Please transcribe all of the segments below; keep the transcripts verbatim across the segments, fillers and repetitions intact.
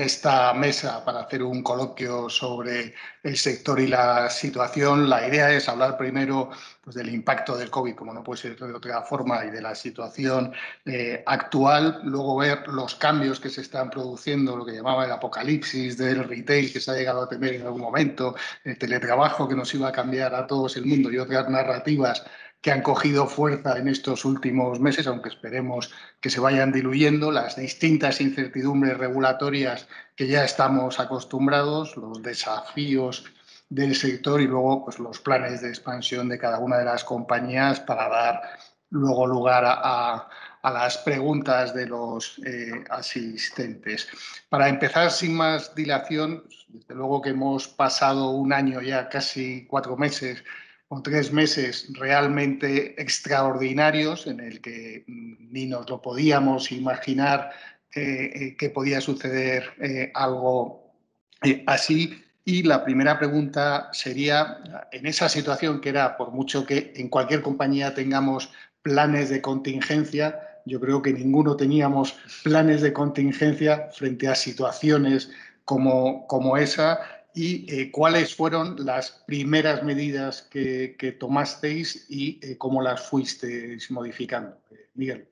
de esta mesa para hacer un coloquio sobre el sector y la situación. La idea es hablar primero, pues, del impacto del COVID, como no puede ser de otra forma, y de la situación eh, actual. Luego ver los cambios que se están produciendo, lo que llamaba el apocalipsis del retail, que se ha llegado a temer en algún momento, el teletrabajo que nos iba a cambiar a todos el mundo y otras narrativas que han cogido fuerza en estos últimos meses, aunque esperemos que se vayan diluyendo, las distintas incertidumbres regulatorias que ya estamos acostumbrados, los desafíos del sector y luego, pues, los planes de expansión de cada una de las compañías para dar luego lugar a, a, a las preguntas de los eh, asistentes. Para empezar, sin más dilación, pues, desde luego que hemos pasado un año ya, casi cuatro meses, o tres meses realmente extraordinarios en el que ni nos lo podíamos imaginar eh, que podía suceder eh, algo eh, así. Y la primera pregunta sería, en esa situación que era, por mucho que en cualquier compañía tengamos planes de contingencia, yo creo que ninguno teníamos planes de contingencia frente a situaciones como, como esa. Y eh, cuáles fueron las primeras medidas que, que tomasteis y eh, cómo las fuisteis modificando. Eh, Miguel.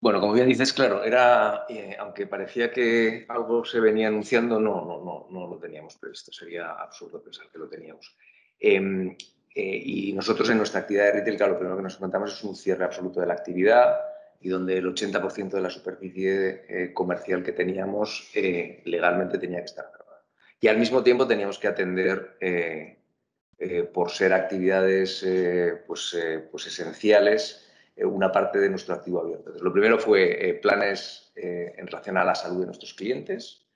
Bueno, como bien dices, claro, era, eh, aunque parecía que algo se venía anunciando, no, no, no, no lo teníamos previsto. Sería absurdo pensar que lo teníamos. Eh, eh, y nosotros en nuestra actividad de retail, claro, lo primero que nos comentamos es un cierre absoluto de la actividad, y donde el ochenta por ciento de la superficie eh, comercial que teníamos eh, legalmente tenía que estar. Y al mismo tiempo teníamos que atender, eh, eh, por ser actividades eh, pues, eh, pues esenciales, eh, una parte de nuestro activo abierto. Entonces, lo primero fue eh, planes eh, en relación a la salud de nuestros clientes,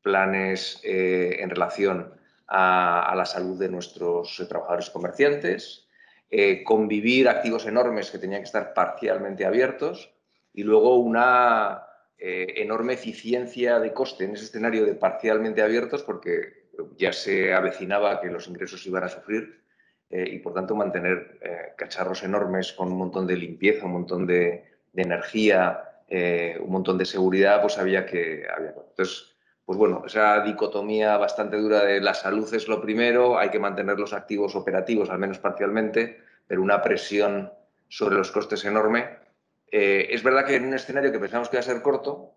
planes eh, en relación a, a la salud de nuestros eh, trabajadores comerciantes, eh, convivir activos enormes que tenían que estar parcialmente abiertos y luego una... Eh, enorme eficiencia de coste en ese escenario de parcialmente abiertos, porque ya se avecinaba que los ingresos iban a sufrir eh, y, por tanto, mantener eh, cacharros enormes con un montón de limpieza, un montón de, de energía, eh, un montón de seguridad, pues había que... Había, entonces, pues bueno, esa dicotomía bastante dura de la salud es lo primero, hay que mantener los activos operativos, al menos parcialmente, pero una presión sobre los costes enorme. Eh, es verdad que en un escenario que pensamos que iba a ser corto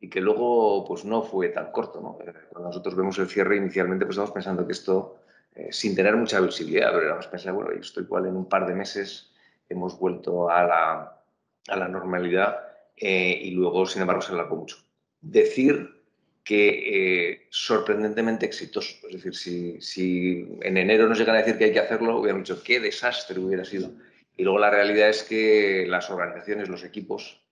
y que luego pues no fue tan corto, ¿no? Cuando nosotros vemos el cierre inicialmente, pues estamos pensando que esto, eh, sin tener mucha visibilidad, pero éramos pensando, bueno, esto igual en un par de meses hemos vuelto a la, a la normalidad eh, y luego, sin embargo, se alargó mucho. Decir que eh, sorprendentemente exitoso, es decir, si, si en enero nos llegan a decir que hay que hacerlo, hubiéramos dicho qué desastre hubiera sido. Y luego la realidad es que las organizaciones, los equipos,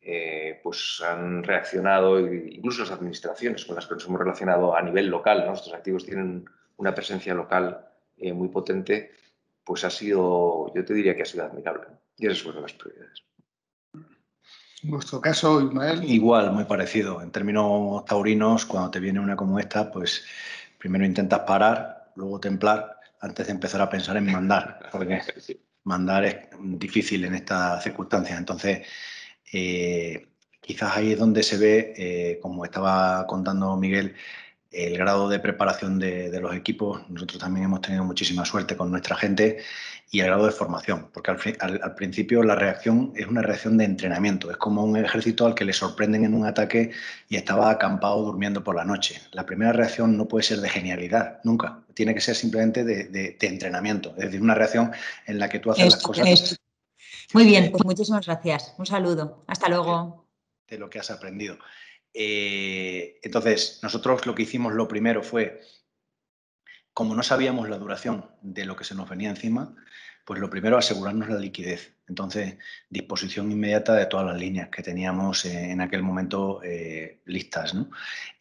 eh, pues han reaccionado, incluso las administraciones con las que nos hemos relacionado a nivel local, ¿no? Estos activos tienen una presencia local eh, muy potente, pues ha sido, yo te diría que ha sido admirable, ¿no? Y esas fueron las prioridades. En vuestro caso, Ismael. Igual, muy parecido. En términos taurinos, cuando te viene una como esta, pues primero intentas parar, luego templar, antes de empezar a pensar en mandar. Porque... sí. Mandar es difícil en estas circunstancias. Entonces, eh, quizás ahí es donde se ve, eh, como estaba contando Miguel, el grado de preparación de, de los equipos. Nosotros también hemos tenido muchísima suerte con nuestra gente y el grado de formación, porque al, al, al principio la reacción es una reacción de entrenamiento. Es como un ejército al que le sorprenden en un ataque y estaba acampado durmiendo por la noche. La primera reacción no puede ser de genialidad, nunca. Tiene que ser simplemente de, de, de entrenamiento, es decir, una reacción en la que tú haces esto, las cosas. Esto. Muy bien, pues muchísimas gracias. Un saludo. Hasta luego. De, de lo que has aprendido. Eh, entonces, nosotros lo que hicimos lo primero fue, como no sabíamos la duración de lo que se nos venía encima, pues lo primero asegurarnos la liquidez. Entonces, disposición inmediata de todas las líneas que teníamos eh, en aquel momento eh, listas, ¿no?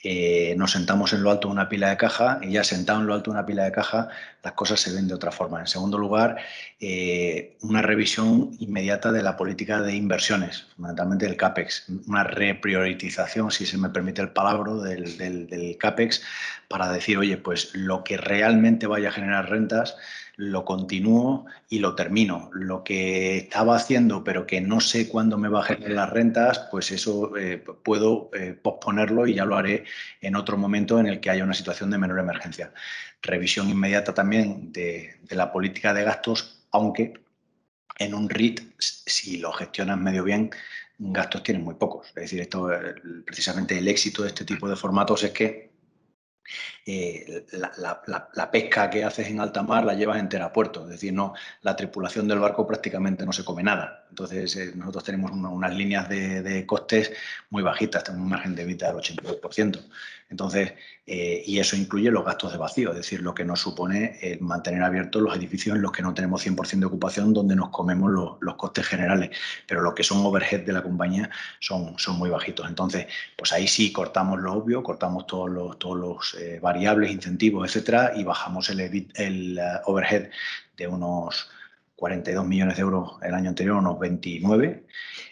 Eh, nos sentamos en lo alto de una pila de caja y ya sentado en lo alto de una pila de caja las cosas se ven de otra forma. En segundo lugar, eh, una revisión inmediata de la política de inversiones, fundamentalmente del CAPEX, una reprioritización, si se me permite el palabra, del, del, del CAPEX, para decir, oye, pues lo que realmente vaya a generar rentas lo continúo y lo termino. Lo que estaba haciendo, pero que no sé cuándo me bajen las rentas, pues eso eh, puedo eh, posponerlo y ya lo haré en otro momento en el que haya una situación de menor emergencia. Revisión inmediata también de, de la política de gastos, aunque en un R E I T, si lo gestionas medio bien, gastos tienen muy pocos. Es decir, esto, precisamente el éxito de este tipo de formatos es que eh, la, la, la, la pesca que haces en alta mar la llevas entera a puerto. Es decir, no, la tripulación del barco prácticamente no se come nada. Entonces, eh, nosotros tenemos una, unas líneas de, de costes muy bajitas, tenemos un margen de EBITDA del ochenta y dos por ciento. Entonces, eh, y eso incluye los gastos de vacío, es decir, lo que nos supone el mantener abiertos los edificios en los que no tenemos cien por ciento de ocupación, donde nos comemos lo, los costes generales, pero lo que son overhead de la compañía son, son muy bajitos. Entonces, pues ahí sí cortamos lo obvio, cortamos todos los, todos los eh, variables, incentivos, etcétera, y bajamos el, edit, el uh, overhead de unos cuarenta y dos millones de euros el año anterior, unos veintinueve,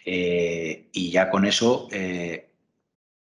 eh, y ya con eso... Eh,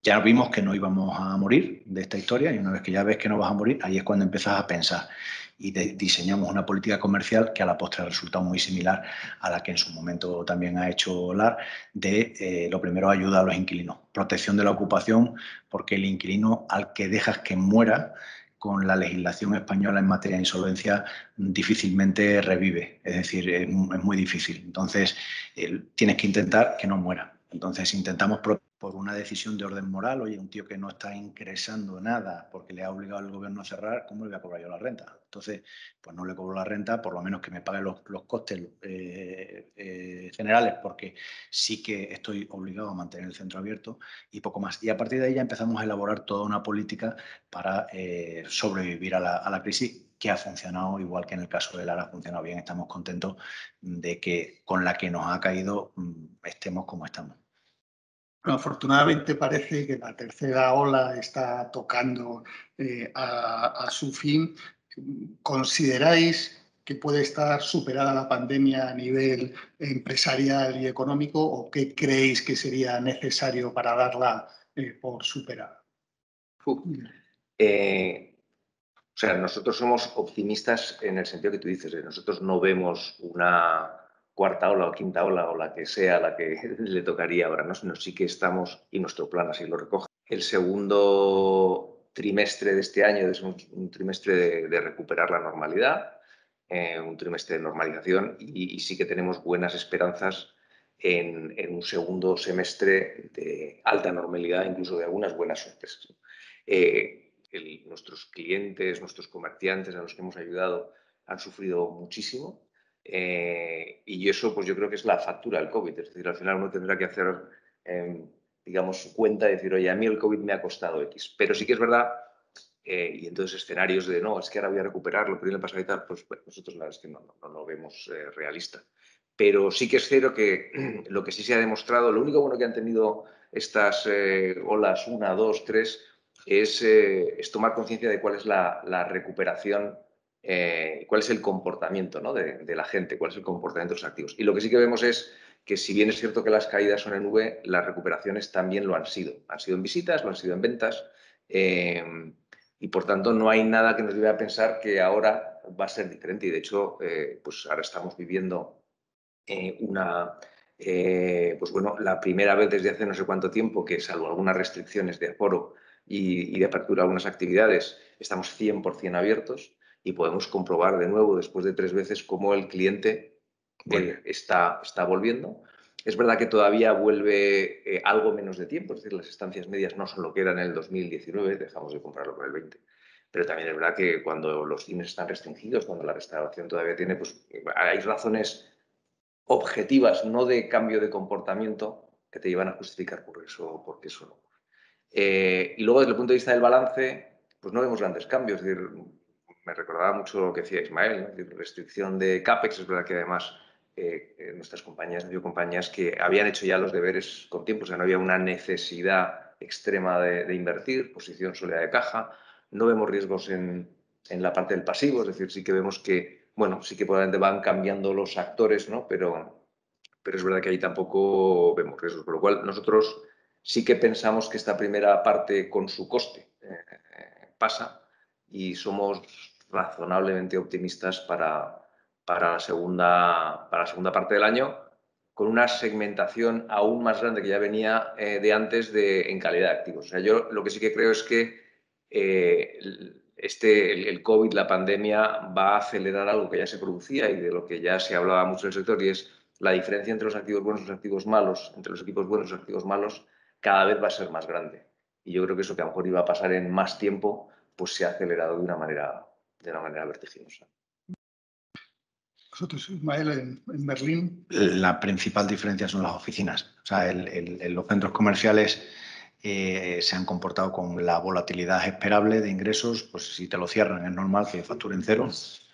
Ya vimos que no íbamos a morir de esta historia, y una vez que ya ves que no vas a morir, ahí es cuando empiezas a pensar. Y de, diseñamos una política comercial que a la postre resulta muy similar a la que en su momento también ha hecho Lara, de eh, lo primero, ayuda a los inquilinos, protección de la ocupación, porque el inquilino al que dejas que muera, con la legislación española en materia de insolvencia, difícilmente revive. Es decir, es, es muy difícil. Entonces, eh, tienes que intentar que no muera. Entonces, intentamos proteger por una decisión de orden moral. Oye, un tío que no está ingresando nada porque le ha obligado el gobierno a cerrar, ¿cómo le voy a cobrar yo la renta? Entonces, pues no le cobro la renta, por lo menos que me pague los, los costes eh, eh, generales, porque sí que estoy obligado a mantener el centro abierto y poco más. Y a partir de ahí ya empezamos a elaborar toda una política para eh, sobrevivir a la, a la crisis, que ha funcionado, igual que en el caso de Lara ha funcionado bien. Estamos contentos de que con la que nos ha caído estemos como estamos. Bueno, afortunadamente parece que la tercera ola está tocando eh, a, a su fin. ¿Consideráis que puede estar superada la pandemia a nivel empresarial y económico, o qué creéis que sería necesario para darla eh, por superada? Uh, eh, o sea, nosotros somos optimistas en el sentido que tú dices, ¿eh? Nosotros no vemos una cuarta ola o quinta ola o la que sea la que le tocaría ahora, ¿no? Sino sí que estamos, y nuestro plan así lo recoge, el segundo trimestre de este año es un, un trimestre de, de recuperar la normalidad, eh, un trimestre de normalización, y, y sí que tenemos buenas esperanzas en, en un segundo semestre de alta normalidad, incluso de algunas buenas sorpresas. Eh, el, nuestros clientes, nuestros comerciantes a los que hemos ayudado han sufrido muchísimo. Eh, y eso, pues yo creo que es la factura del COVID. Es decir, al final uno tendrá que hacer, eh, digamos, su cuenta y decir, oye, a mí el COVID me ha costado X. Pero sí que es verdad, eh, y entonces escenarios de, no, es que ahora voy a recuperarlo, pero le pasa y tal, pues bueno, nosotros la verdad es que no, no, no lo vemos eh, realista. Pero sí que es cierto que lo que sí se ha demostrado, lo único bueno que han tenido estas eh, olas una, dos, tres, es, eh, es tomar conciencia de cuál es la, la recuperación. Eh, cuál es el comportamiento, ¿no? de, de la gente, cuál es el comportamiento de los activos. Y lo que sí que vemos es que, si bien es cierto que las caídas son en V, las recuperaciones también lo han sido. Han sido en visitas, lo han sido en ventas, eh, y por tanto no hay nada que nos lleve a pensar que ahora va a ser diferente. Y de hecho, eh, pues ahora estamos viviendo eh, una, eh, pues bueno, la primera vez desde hace no sé cuánto tiempo que, salvo algunas restricciones de aforo y, y de apertura a algunas actividades, estamos cien por cien abiertos. Y podemos comprobar de nuevo, después de tres veces, cómo el cliente eh, está, está volviendo. Es verdad que todavía vuelve eh, algo menos de tiempo, es decir, las estancias medias no son lo que eran en el dos mil diecinueve, dejamos de comprarlo con el veinte. Pero también es verdad que cuando los cines están restringidos, cuando la restauración todavía tiene, pues hay razones objetivas, no de cambio de comportamiento, que te llevan a justificar por eso, porque eso no ocurre. Eh, y luego, desde el punto de vista del balance, pues no vemos grandes cambios, es decir, me recordaba mucho lo que decía Ismael, ¿no? De restricción de CAPEX. Es verdad que además eh, nuestras compañías, no digo compañías, que habían hecho ya los deberes con tiempo, o sea, no había una necesidad extrema de, de invertir, posición sólida de caja. No vemos riesgos en, en la parte del pasivo, es decir, sí que vemos que, bueno, sí que probablemente van cambiando los actores, ¿no? Pero, pero es verdad que ahí tampoco vemos riesgos, por lo cual nosotros sí que pensamos que esta primera parte, con su coste, eh, pasa, y somos razonablemente optimistas para, para, la segunda, para la segunda parte del año, con una segmentación aún más grande que ya venía eh, de antes de, en calidad de activos. O sea, yo lo que sí que creo es que eh, este, el, el COVID, la pandemia, va a acelerar algo que ya se producía y de lo que ya se hablaba mucho en el sector, y es la diferencia entre los activos buenos y los activos malos, entre los equipos buenos y los activos malos, cada vez va a ser más grande. Y yo creo que eso que a lo mejor iba a pasar en más tiempo, pues se ha acelerado de una manera, de una manera vertiginosa. Vosotros, Ismael, en, en Berlín. La principal diferencia son las oficinas. O sea, el, el, los centros comerciales eh, se han comportado con la volatilidad esperable de ingresos. Pues si te lo cierran es normal que facturen cero.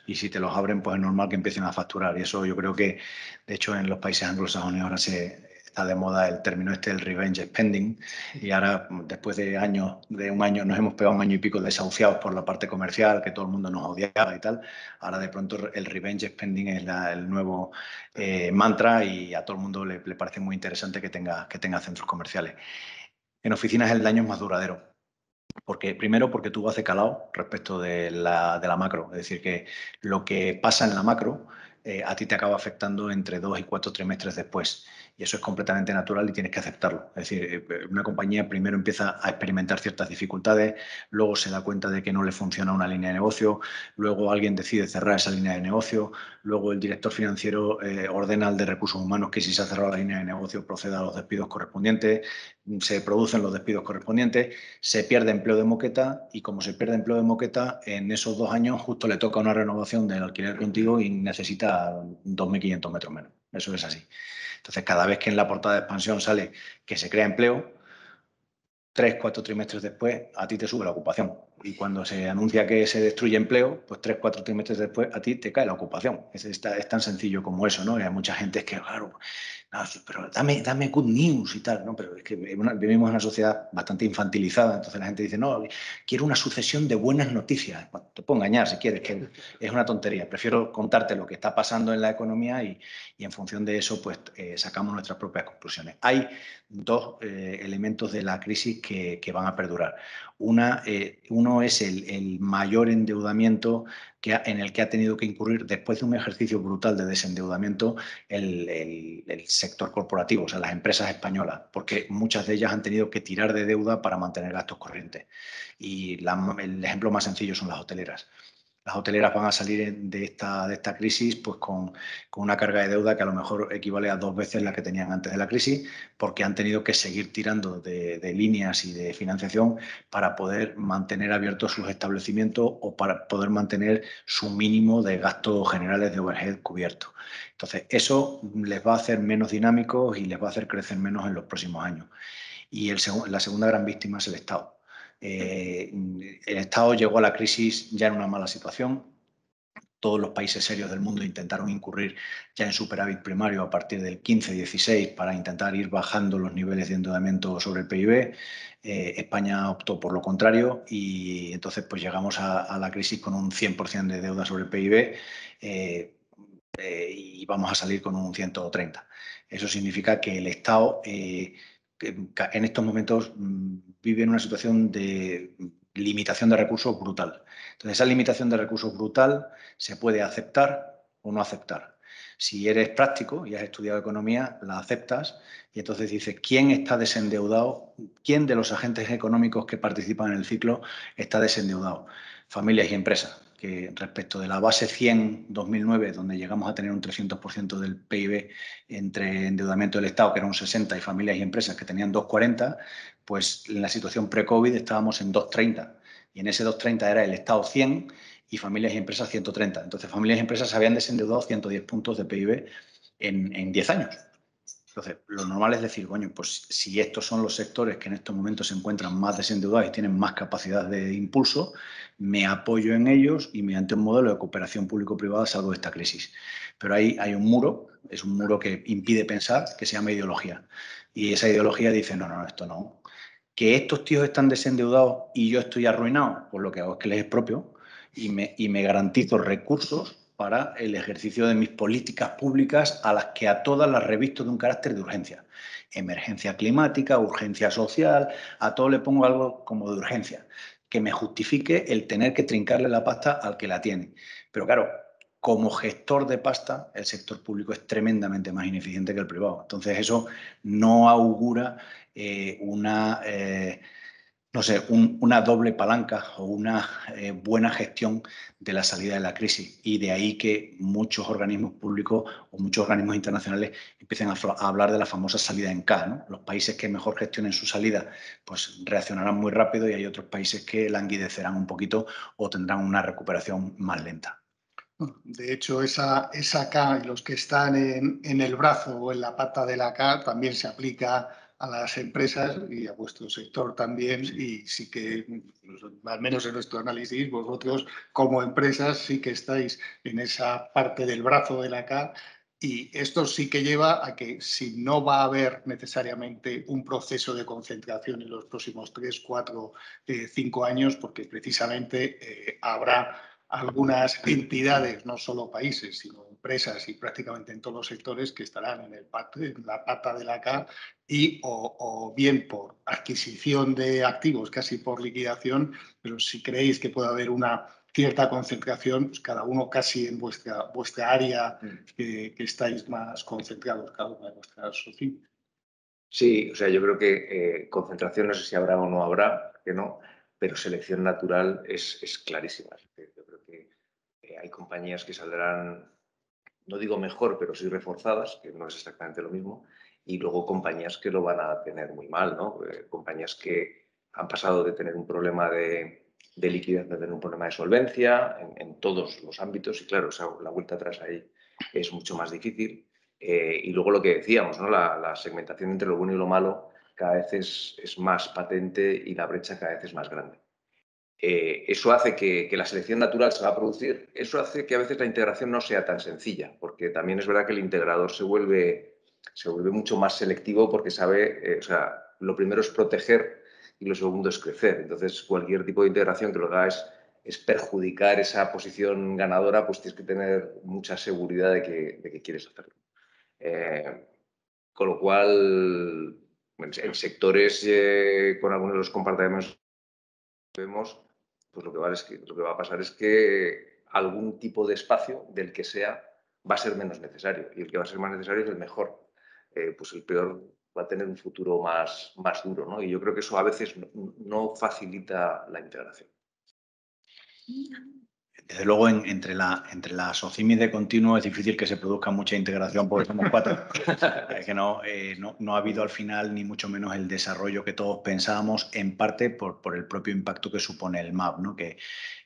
Y si te los abren, pues es normal que empiecen a facturar. Y eso yo creo que, de hecho, en los países anglosajones ahora se está de moda el término este, el revenge spending. Y ahora, después de años, de un año, nos hemos pegado un año y pico desahuciados por la parte comercial, que todo el mundo nos odiaba y tal. Ahora, de pronto, el revenge spending es la, el nuevo eh, mantra, y a todo el mundo le, le parece muy interesante que tenga, que tenga centros comerciales. En oficinas el daño es más duradero. Porque, primero, porque tú vas de calado respecto de la, de la macro. Es decir, que lo que pasa en la macro eh, a ti te acaba afectando entre dos y cuatro trimestres después. Y eso es completamente natural y tienes que aceptarlo. Es decir, una compañía primero empieza a experimentar ciertas dificultades, luego se da cuenta de que no le funciona una línea de negocio, luego alguien decide cerrar esa línea de negocio, luego el director financiero eh, ordena al de recursos humanos que si se ha cerrado la línea de negocio proceda a los despidos correspondientes, se producen los despidos correspondientes, se pierde empleo de moqueta y como se pierde empleo de moqueta, en esos dos años justo le toca una renovación del alquiler contigo y necesita dos mil quinientos metros menos. Eso es así. Entonces, cada vez que en la portada de expansión sale que se crea empleo, tres, cuatro trimestres después a ti te sube la ocupación. Y cuando se anuncia que se destruye empleo, pues tres, cuatro trimestres después a ti te cae la ocupación. Es, es, es tan sencillo como eso, ¿no? Y hay mucha gente que, claro, no, pero dame, dame good news y tal, ¿no? Pero es que una, vivimos en una sociedad bastante infantilizada, entonces la gente dice, no, quiero una sucesión de buenas noticias. Bueno, te puedo engañar si quieres, que es una tontería. Prefiero contarte lo que está pasando en la economía y, y en función de eso, pues eh, sacamos nuestras propias conclusiones. Hay dos eh, elementos de la crisis que, que van a perdurar. Una, eh, uno es el, el mayor endeudamiento que ha, en el que ha tenido que incurrir después de un ejercicio brutal de desendeudamiento el, el, el sector corporativo, o sea, las empresas españolas, porque muchas de ellas han tenido que tirar de deuda para mantener gastos corrientes. Y la, el ejemplo más sencillo son las hoteleras. Las hoteleras van a salir de esta, de esta crisis pues con, con una carga de deuda que a lo mejor equivale a dos veces la que tenían antes de la crisis, porque han tenido que seguir tirando de, de líneas y de financiación para poder mantener abiertos sus establecimientos o para poder mantener su mínimo de gastos generales de overhead cubierto. Entonces, eso les va a hacer menos dinámicos y les va a hacer crecer menos en los próximos años. Y el seg- la segunda gran víctima es el Estado. Eh, el Estado llegó a la crisis ya en una mala situación. Todos los países serios del mundo intentaron incurrir ya en superávit primario a partir del quince dieciséis para intentar ir bajando los niveles de endeudamiento sobre el P I B. Eh, España optó por lo contrario y entonces pues llegamos a, a la crisis con un cien por ciento de deuda sobre el P I B eh, eh, y vamos a salir con un ciento treinta por ciento. Eso significa que el Estado eh, en estos momentos vive en una situación de limitación de recursos brutal. Entonces, esa limitación de recursos brutal se puede aceptar o no aceptar. Si eres práctico y has estudiado economía, la aceptas y entonces dices quién está desendeudado, quién de los agentes económicos que participan en el ciclo está desendeudado. Familias y empresas, que respecto de la base cien dos mil nueve, donde llegamos a tener un trescientos por ciento del P I B entre endeudamiento del Estado, que era un sesenta por ciento, y familias y empresas que tenían dos cuarenta, pues en la situación pre-COVID estábamos en dos treinta. Y en ese dos treinta era el Estado cien y familias y empresas ciento treinta. Entonces, familias y empresas habían desendeudado ciento diez puntos de P I B en, en diez años. Entonces, lo normal es decir, bueno, pues si estos son los sectores que en estos momentos se encuentran más desendeudados y tienen más capacidad de impulso, me apoyo en ellos y mediante un modelo de cooperación público-privada salgo de esta crisis. Pero ahí hay un muro, es un muro que impide pensar, que se llama ideología. Y esa ideología dice, no, no, esto no. Que estos tíos están desendeudados y yo estoy arruinado, pues lo que hago es que les expropio y me, y me garantizo recursos para el ejercicio de mis políticas públicas a las que a todas las revisto de un carácter de urgencia. Emergencia climática, urgencia social, a todo le pongo algo como de urgencia. que me justifique el tener que trincarle la pasta al que la tiene. Pero claro, como gestor de pasta, el sector público es tremendamente más ineficiente que el privado. Entonces eso no augura eh, una, eh, no sé, un, una doble palanca o una eh, buena gestión de la salida de la crisis. Y de ahí que muchos organismos públicos o muchos organismos internacionales empiecen a, a hablar de la famosa salida en K, ¿no? Los países que mejor gestionen su salida pues reaccionarán muy rápido y hay otros países que languidecerán un poquito o tendrán una recuperación más lenta. De hecho, esa, esa K y los que están en, en el brazo o en la pata de la K también se aplica a las empresas y a vuestro sector también. Y sí que, al menos en nuestro análisis, vosotros como empresas sí que estáis en esa parte del brazo de la K. Y esto sí que lleva a que si no va a haber necesariamente un proceso de concentración en los próximos tres, cuatro, eh, cinco años, porque precisamente eh, habrá algunas entidades, no solo países, sino empresas y prácticamente en todos los sectores que estarán en, el pat, en la pata de la K y o, o bien por adquisición de activos, casi por liquidación, pero si creéis que puede haber una cierta concentración, pues cada uno casi en vuestra, vuestra área que, que estáis más concentrados, cada una de vuestras sociedades. Sí, o sea, yo creo que eh, concentración no sé si habrá o no habrá, que no, pero selección natural es, es clarísima. Yo creo que eh, hay compañías que saldrán, no digo mejor, pero sí reforzadas, que no es exactamente lo mismo, y luego compañías que lo van a tener muy mal, ¿no? Eh, compañías que han pasado de tener un problema de, de liquidez a tener un problema de solvencia en, en todos los ámbitos, y claro, o sea, la vuelta atrás ahí es mucho más difícil. Eh, y luego lo que decíamos, ¿no? La, la segmentación entre lo bueno y lo malo cada vez es, es más patente y la brecha cada vez es más grande. Eh, eso hace que, que la selección natural se va a producir, eso hace que a veces la integración no sea tan sencilla, porque también es verdad que el integrador se vuelve, se vuelve mucho más selectivo porque sabe, eh, o sea, lo primero es proteger y lo segundo es crecer. Entonces, cualquier tipo de integración que lo haga es, es perjudicar esa posición ganadora, pues tienes que tener mucha seguridad de que, de que quieres hacerlo. Eh, con lo cual, en sectores eh, con algunos de los compartimentos que vemos, pues lo que, va es que, lo que va a pasar es que algún tipo de espacio, del que sea, va a ser menos necesario. Y el que va a ser más necesario es el mejor. Eh, pues el peor va a tener un futuro más, más duro, ¿no? Y yo creo que eso a veces no, no facilita la integración. Desde luego, en, entre la entre la SOCIMI de continuo es difícil que se produzca mucha integración porque somos cuatro. Es que no, eh, no, no ha habido al final ni mucho menos el desarrollo que todos pensábamos, en parte por, por el propio impacto que supone el M A P, ¿no? Que,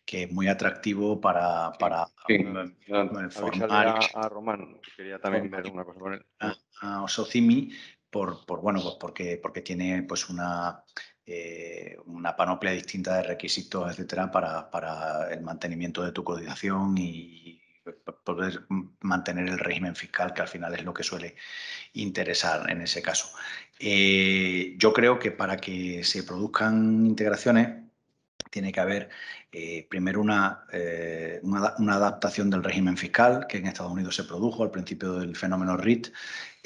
que es muy atractivo para, para sí, sí. formar... A, a Román, quería también ver una cosa con él. A, a SOCIMI, por, por, bueno, pues porque, porque tiene pues una... Eh, una panoplia distinta de requisitos, etcétera, para, para el mantenimiento de tu cotización y poder mantener el régimen fiscal, que al final es lo que suele interesar en ese caso. Eh, yo creo que para que se produzcan integraciones tiene que haber eh, primero una, eh, una, una adaptación del régimen fiscal, que en Estados Unidos se produjo al principio del fenómeno R E I T,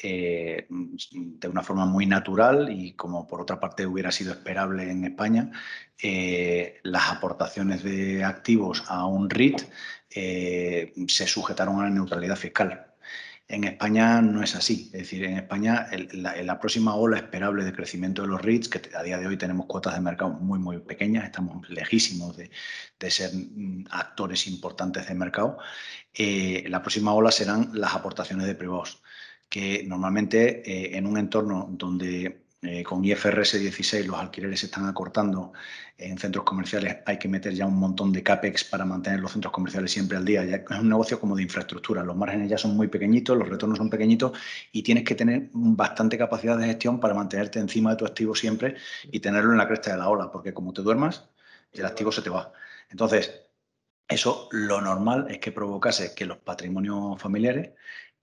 eh, de una forma muy natural y como por otra parte hubiera sido esperable en España. Eh, las aportaciones de activos a un R E I T eh, se sujetaron a la neutralidad fiscal. En España no es así, es decir, en España el, la, la próxima ola esperable de crecimiento de los R E I Ts, que a día de hoy tenemos cuotas de mercado muy, muy pequeñas, estamos lejísimos de, de ser actores importantes de mercado, eh, la próxima ola serán las aportaciones de privados, que normalmente eh, en un entorno donde eh, con I F R S dieciséis los alquileres se están acortando en centros comerciales, hay que meter ya un montón de CAPEX para mantener los centros comerciales siempre al día. Ya es un negocio como de infraestructura. Los márgenes ya son muy pequeñitos, los retornos son pequeñitos y tienes que tener bastante capacidad de gestión para mantenerte encima de tu activo siempre y tenerlo en la cresta de la ola, porque como te duermas, el activo se te va. Entonces, eso lo normal es que provocase que los patrimonios familiares,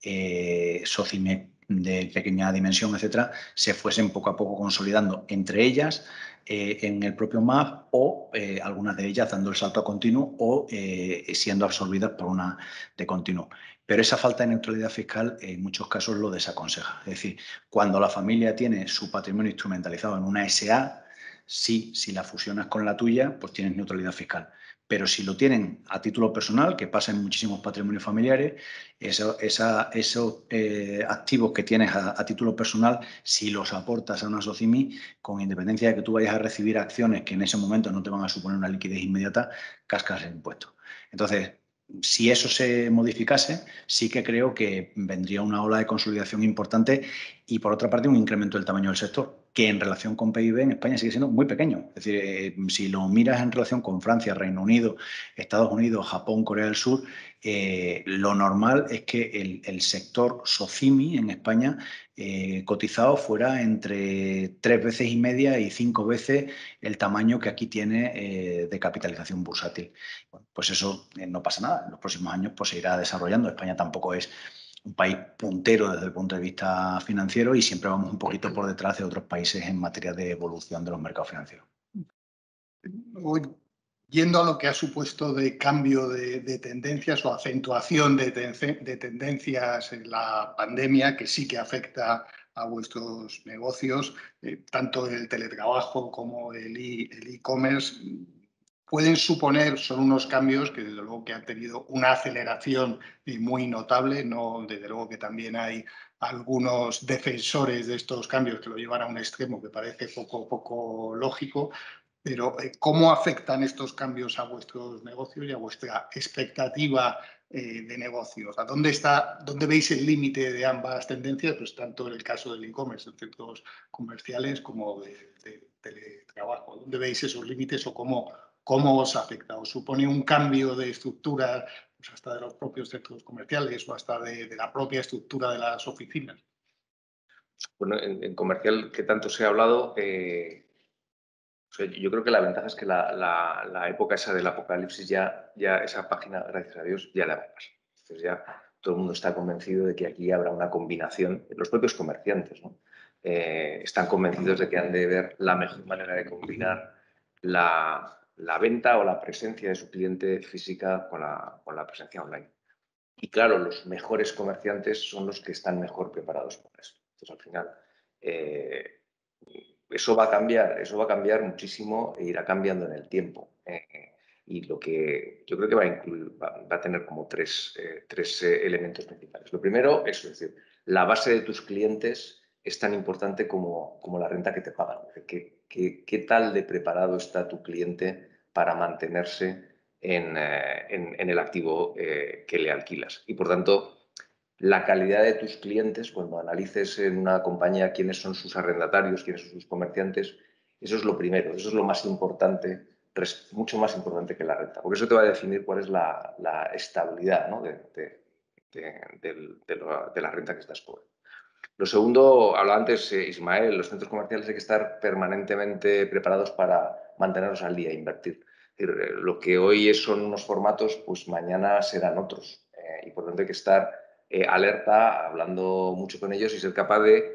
eh, SOCIMI de pequeña dimensión, etcétera, se fuesen poco a poco consolidando entre ellas, Eh, en el propio M A P o eh, algunas de ellas dando el salto a continuo o eh, siendo absorbidas por una de continuo. Pero esa falta de neutralidad fiscal eh, en muchos casos lo desaconseja. Es decir, cuando la familia tiene su patrimonio instrumentalizado en una S A, sí, si la fusionas con la tuya, pues tienes neutralidad fiscal. Pero si lo tienen a título personal, que pasa en muchísimos patrimonios familiares, eso, esa, esos eh, activos que tienes a, a título personal, si los aportas a una SOCIMI, con independencia de que tú vayas a recibir acciones que en ese momento no te van a suponer una liquidez inmediata, cascas el impuesto. Entonces, si eso se modificase, sí que creo que vendría una ola de consolidación importante y, por otra parte, un incremento del tamaño del sector, que en relación con P I B en España sigue siendo muy pequeño. Es decir, eh, si lo miras en relación con Francia, Reino Unido, Estados Unidos, Japón, Corea del Sur, eh, lo normal es que el, el sector SOCIMI en España eh, cotizado fuera entre tres veces y media y cinco veces el tamaño que aquí tiene eh, de capitalización bursátil. Bueno, pues eso eh, no pasa nada. En los próximos años pues, se irá desarrollando. España tampoco es un país puntero desde el punto de vista financiero y siempre vamos un poquito por detrás de otros países en materia de evolución de los mercados financieros. Yendo a lo que ha supuesto de cambio de, de tendencias o acentuación de, de tendencias en la pandemia, que sí que afecta a vuestros negocios, eh, tanto el teletrabajo como el e-commerce, pueden suponer, son unos cambios que desde luego que han tenido una aceleración muy notable, no, desde luego que también hay algunos defensores de estos cambios que lo llevan a un extremo que parece poco, poco lógico, pero ¿cómo afectan estos cambios a vuestros negocios y a vuestra expectativa eh, de negocios? ¿A dónde está, dónde veis el límite de ambas tendencias? Pues tanto en el caso del e-commerce, en centros comerciales, como de, de teletrabajo. ¿Dónde veis esos límites o cómo? ¿Cómo os afecta? ¿Os supone un cambio de estructura, pues hasta de los propios centros comerciales o hasta de, de la propia estructura de las oficinas? Bueno, en, en comercial que tanto se ha hablado, eh, o sea, yo creo que la ventaja es que la, la, la época esa del apocalipsis, ya, ya esa página, gracias a Dios, ya la va a pasar. Entonces ya todo el mundo está convencido de que aquí habrá una combinación, los propios comerciantes, ¿no? Eh, están convencidos de que han de ver la mejor manera de combinar la... la venta o la presencia de su cliente física con la, con la presencia online. Y claro, los mejores comerciantes son los que están mejor preparados para esto. Entonces, al final, eh, eso va a cambiar, eso va a cambiar muchísimo e irá cambiando en el tiempo. Eh, y lo que yo creo que va a incluir, va, va a tener como tres, eh, tres eh, elementos principales. Lo primero es, es decir, la base de tus clientes es tan importante como, como la renta que te pagan. Es decir, que, ¿Qué, ¿Qué tal de preparado está tu cliente para mantenerse en, eh, en, en el activo eh, que le alquilas? Y, por tanto, la calidad de tus clientes, cuando analices en una compañía quiénes son sus arrendatarios, quiénes son sus comerciantes, eso es lo primero, eso es lo más importante, res, mucho más importante que la renta. Porque eso te va a definir cuál es la, la estabilidad, ¿no? de, de, de, de, de, lo, de la renta que estás cobrando. Lo segundo, hablaba antes eh, Ismael, los centros comerciales hay que estar permanentemente preparados para mantenernos al día, invertir. Es decir, eh, lo que hoy es, son unos formatos, pues mañana serán otros. Eh, y por tanto hay que estar eh, alerta, hablando mucho con ellos y ser capaz de,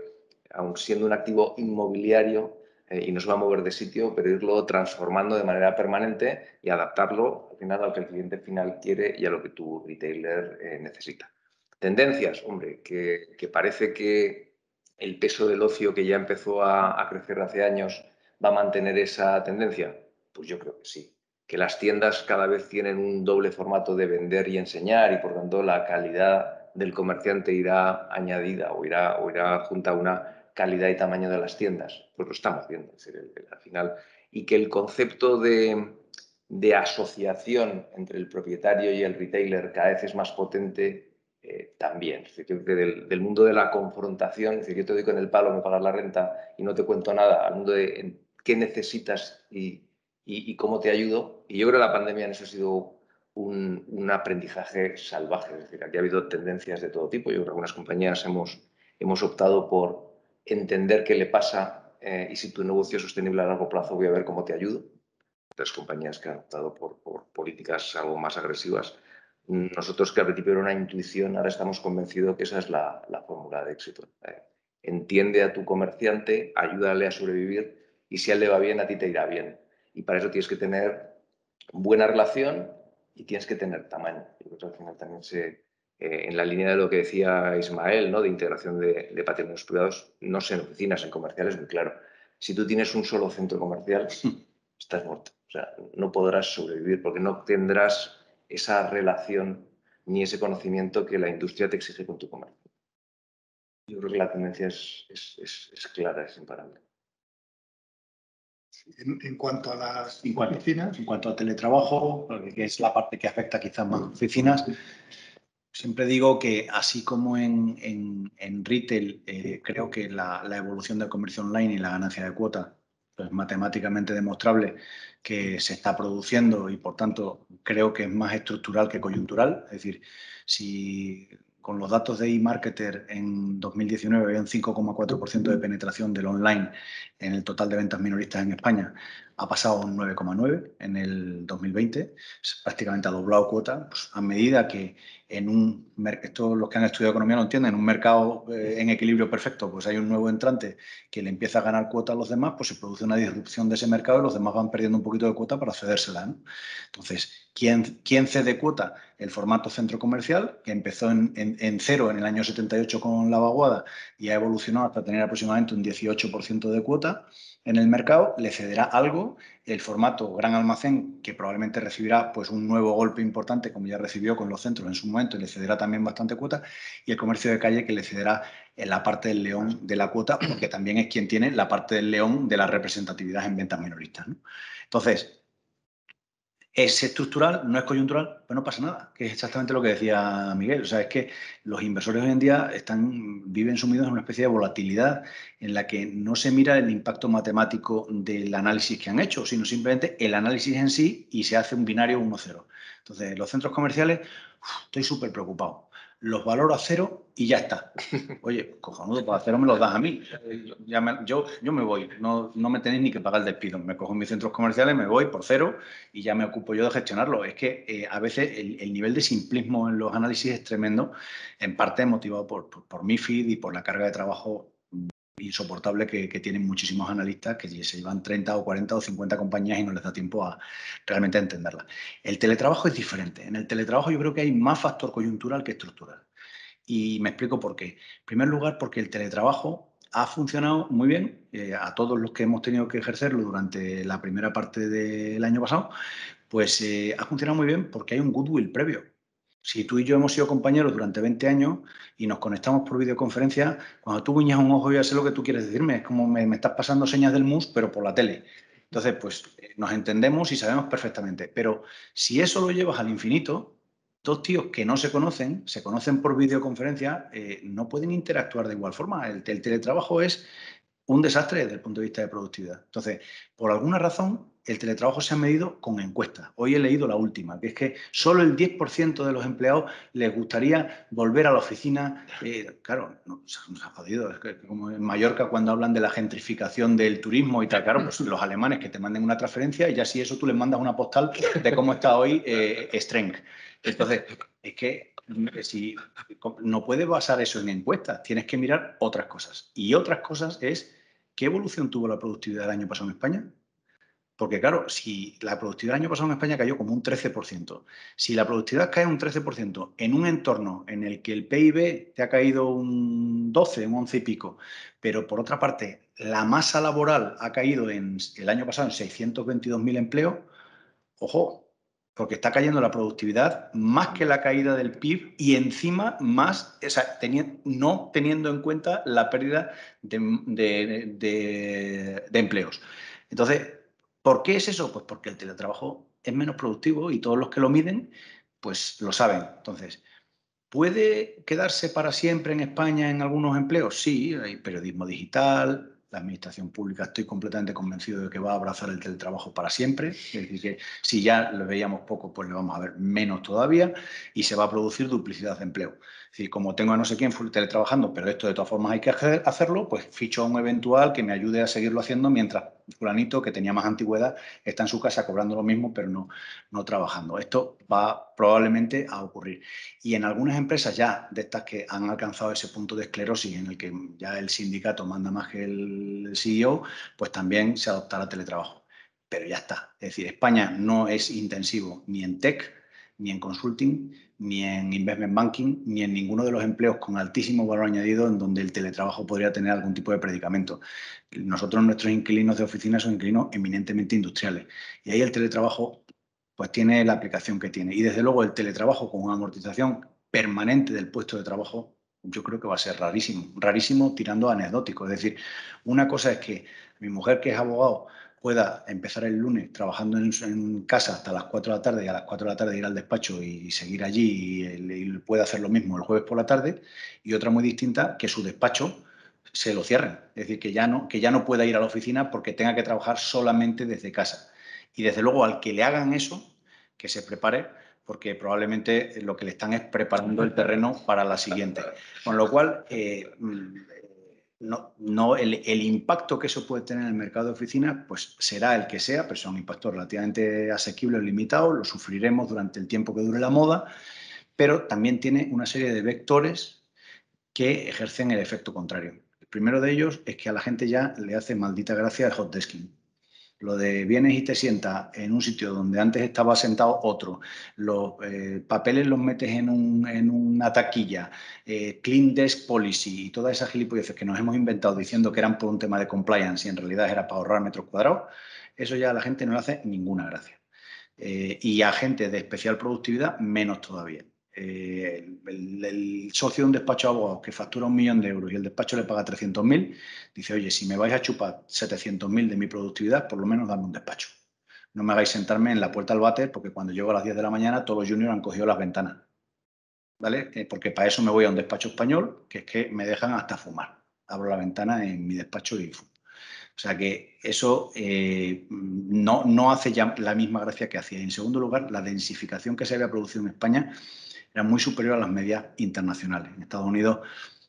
aun siendo un activo inmobiliario eh, y no se va a mover de sitio, pero irlo transformando de manera permanente y adaptarlo al final a lo que el cliente final quiere y a lo que tu retailer eh, necesita. Tendencias, hombre, que, que parece que el peso del ocio que ya empezó a, a crecer hace años va a mantener esa tendencia. Pues yo creo que sí, que las tiendas cada vez tienen un doble formato de vender y enseñar y por tanto la calidad del comerciante irá añadida o irá, o irá junta a una calidad y tamaño de las tiendas. Pues lo estamos viendo, es decir, el, el, al final. Y que el concepto de, de asociación entre el propietario y el retailer cada vez es más potente. Eh, también, es decir, que del, del mundo de la confrontación, es decir, yo te doy con el palo, me pagas la renta y no te cuento nada, al mundo de en, qué necesitas y, y, y cómo te ayudo. Y yo creo que la pandemia en eso ha sido un, un aprendizaje salvaje, es decir, aquí ha habido tendencias de todo tipo. Yo creo que algunas compañías hemos, hemos optado por entender qué le pasa eh, y si tu negocio es sostenible a largo plazo voy a ver cómo te ayudo. Otras compañías que han optado por, por políticas algo más agresivas. Nosotros, que al principio era una intuición, ahora estamos convencidos que esa es la, la fórmula de éxito. ¿Eh? Entiende a tu comerciante, ayúdale a sobrevivir y si a él le va bien, a ti te irá bien. Y para eso tienes que tener buena relación y tienes que tener tamaño. Yo creo que al final también se, eh, en la línea de lo que decía Ismael, ¿no? De integración de, de patrimonios privados, no sé en oficinas, en comerciales, muy claro. Si tú tienes un solo centro comercial, estás muerto. O sea, no podrás sobrevivir porque no tendrás esa relación ni ese conocimiento que la industria te exige con tu comercio. Yo creo que la tendencia es, es, es, es clara, es imparable. En, en cuanto a las en cuanto, oficinas, en cuanto a teletrabajo, que es la parte que afecta quizás más a las oficinas, siempre digo que así como en, en, en retail, eh, creo que la, la evolución del comercio online y la ganancia de cuota es pues, matemáticamente demostrable que se está produciendo y, por tanto, creo que es más estructural que coyuntural. Es decir, si con los datos de eMarketer en dos mil diecinueve había un cinco coma cuatro por ciento de penetración del online en el total de ventas minoristas en España, ha pasado a un nueve coma nueve por ciento en el dos mil veinte, prácticamente ha doblado cuota, pues, a medida que en un mercado, los que han estudiado economía lo entienden, en un mercado eh, en equilibrio perfecto, pues hay un nuevo entrante que le empieza a ganar cuota a los demás, pues se produce una disrupción de ese mercado y los demás van perdiendo un poquito de cuota para cedérsela, ¿no? Entonces, ¿quién, quién cede cuota? El formato centro comercial, que empezó en, en, en cero en el año setenta y ocho con la Vaguada y ha evolucionado hasta tener aproximadamente un dieciocho por ciento de cuota en el mercado, le cederá algo. El formato gran almacén, que probablemente recibirá pues, un nuevo golpe importante, como ya recibió con los centros en su momento, y le cederá también bastante cuota, y el comercio de calle, que le cederá en la parte del león de la cuota, porque también es quien tiene la parte del león de la representatividad en ventas minoristas, ¿no? Entonces, es estructural, no es coyuntural, pues no pasa nada, que es exactamente lo que decía Miguel. O sea, es que los inversores hoy en día están, viven sumidos en una especie de volatilidad en la que no se mira el impacto matemático del análisis que han hecho, sino simplemente el análisis en sí y se hace un binario uno cero. Entonces, los centros comerciales, uf, estoy súper preocupado. Los valoro a cero y ya está. Oye, cojonudo, para cero me los das a mí. Ya me, yo, yo me voy, no, no me tenéis ni que pagar el despido. Me cojo mis centros comerciales, me voy por cero y ya me ocupo yo de gestionarlo. Es que eh, a veces el, el nivel de simplismo en los análisis es tremendo, en parte motivado por, por, por MIFID y por la carga de trabajo insoportable que, que tienen muchísimos analistas que se llevan treinta o cuarenta o cincuenta compañías y no les da tiempo a realmente entenderlas. El teletrabajo es diferente. En el teletrabajo yo creo que hay más factor coyuntural que estructural. Y me explico por qué. En primer lugar, porque el teletrabajo ha funcionado muy bien eh, a todos los que hemos tenido que ejercerlo durante la primera parte del año pasado, pues eh, ha funcionado muy bien porque hay un goodwill previo. Si tú y yo hemos sido compañeros durante veinte años y nos conectamos por videoconferencia, cuando tú guiñas un ojo, ya sé lo que tú quieres decirme. Es como me, me estás pasando señas del mus, pero por la tele. Entonces, pues nos entendemos y sabemos perfectamente. Pero si eso lo llevas al infinito, dos tíos que no se conocen, se conocen por videoconferencia, eh, no pueden interactuar de igual forma. El, el teletrabajo es un desastre desde el punto de vista de productividad. Entonces, por alguna razón, el teletrabajo se ha medido con encuestas. Hoy he leído la última, que es que solo el diez por ciento de los empleados les gustaría volver a la oficina. Eh, claro, no, se ha jodido. Es que, como en Mallorca, cuando hablan de la gentrificación del turismo y tal, claro, pues los alemanes que te manden una transferencia y ya si eso tú les mandas una postal de cómo está hoy eh, Strength. Entonces, es que si, no puedes basar eso en encuestas. Tienes que mirar otras cosas. Y otras cosas es qué evolución tuvo la productividad el año pasado en España. Porque, claro, si la productividad el año pasado en España cayó como un trece por ciento, si la productividad cae un trece por ciento en un entorno en el que el P I B te ha caído un doce, un once y pico, pero por otra parte la masa laboral ha caído en, el año pasado en seiscientos veintidós mil empleos, ojo, porque está cayendo la productividad más que la caída del P I B y encima más, o sea, teni- no teniendo en cuenta la pérdida de, de, de, de empleos. Entonces, ¿por qué es eso? Pues porque el teletrabajo es menos productivo y todos los que lo miden, pues lo saben. Entonces, ¿puede quedarse para siempre en España en algunos empleos? Sí, hay periodismo digital, la administración pública, estoy completamente convencido de que va a abrazar el teletrabajo para siempre. Es decir, que si ya lo veíamos poco, pues lo vamos a ver menos todavía y se va a producir duplicidad de empleo. Es decir, como tengo a no sé quién teletrabajando, pero esto de todas formas hay que hacerlo, pues ficho a un eventual que me ayude a seguirlo haciendo mientras fulanito, que tenía más antigüedad, está en su casa cobrando lo mismo, pero no, no trabajando. Esto va probablemente a ocurrir. Y en algunas empresas ya, de estas que han alcanzado ese punto de esclerosis en el que ya el sindicato manda más que el C E O, pues también se adoptará teletrabajo. Pero ya está. Es decir, España no es intensivo ni en tech, ni en consulting, ni en investment banking, ni en ninguno de los empleos con altísimo valor añadido en donde el teletrabajo podría tener algún tipo de predicamento. Nosotros, nuestros inquilinos de oficina son inquilinos eminentemente industriales y ahí el teletrabajo pues tiene la aplicación que tiene. Y desde luego el teletrabajo con una amortización permanente del puesto de trabajo yo creo que va a ser rarísimo, rarísimo tirando a anecdótico. Es decir, una cosa es que mi mujer, que es abogado, pueda empezar el lunes trabajando en, en casa hasta las cuatro de la tarde y a las cuatro de la tarde ir al despacho y seguir allí y, y puede hacer lo mismo el jueves por la tarde, y otra muy distinta, que su despacho se lo cierren. Es decir, que ya no, que ya no pueda ir a la oficina porque tenga que trabajar solamente desde casa. Y desde luego al que le hagan eso, que se prepare, porque probablemente lo que le están es preparando el terreno para la siguiente. Con lo cual, eh, no, no, el, el impacto que eso puede tener en el mercado de oficinas pues será el que sea, pero será un impacto relativamente asequible, limitado, lo sufriremos durante el tiempo que dure la moda, pero también tiene una serie de vectores que ejercen el efecto contrario. El primero de ellos es que a la gente ya le hace maldita gracia el hot desking. Lo de vienes y te sientas en un sitio donde antes estaba sentado otro, los eh, papeles los metes en, un, en una taquilla, eh, clean desk policy y todas esas gilipolleces que nos hemos inventado diciendo que eran por un tema de compliance y en realidad era para ahorrar metros cuadrados, eso ya a la gente no le hace ninguna gracia. Eh, y a gente de especial productividad menos todavía. Eh, el, el socio de un despacho de abogados que factura un millón de euros y el despacho le paga trescientos mil, dice, oye, si me vais a chupar setecientos mil de mi productividad, por lo menos dame un despacho. No me hagáis sentarme en la puerta al váter porque cuando llego a las diez de la mañana todos los juniors han cogido las ventanas. ¿Vale? Eh, porque para eso me voy a un despacho español, que es que me dejan hasta fumar. Abro la ventana en mi despacho y fumo. O sea que eso eh, no, no hace ya la misma gracia que hacía. En segundo lugar, la densificación que se había producido en España era muy superior a las medias internacionales. En Estados Unidos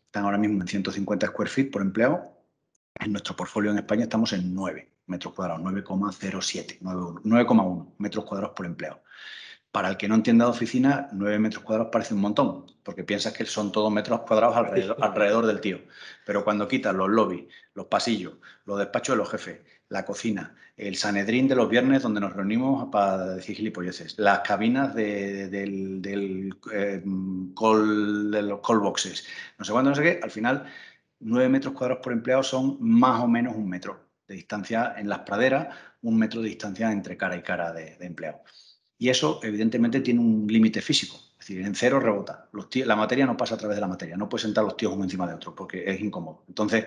están ahora mismo en ciento cincuenta square feet por empleado. En nuestro portfolio en España estamos en nueve metros cuadrados, nueve coma cero siete, nueve coma uno metros cuadrados por empleado. Para el que no entienda de oficina, nueve metros cuadrados parece un montón, porque piensas que son todos metros cuadrados alrededor, alrededor del tío. Pero cuando quitas los lobbies, los pasillos, los despachos de los jefes, la cocina, el sanedrín de los viernes donde nos reunimos para decir gilipolleces, las cabinas de, de, del, del eh, call, de los call boxes, no sé cuánto, no sé qué, al final nueve metros cuadrados por empleado son más o menos un metro de distancia en las praderas, un metro de distancia entre cara y cara de, de empleado. Y eso, evidentemente, tiene un límite físico. Es decir, en cero rebota. Los tíos, la materia no pasa a través de la materia. No puedes sentar los tíos uno encima de otro porque es incómodo. Entonces,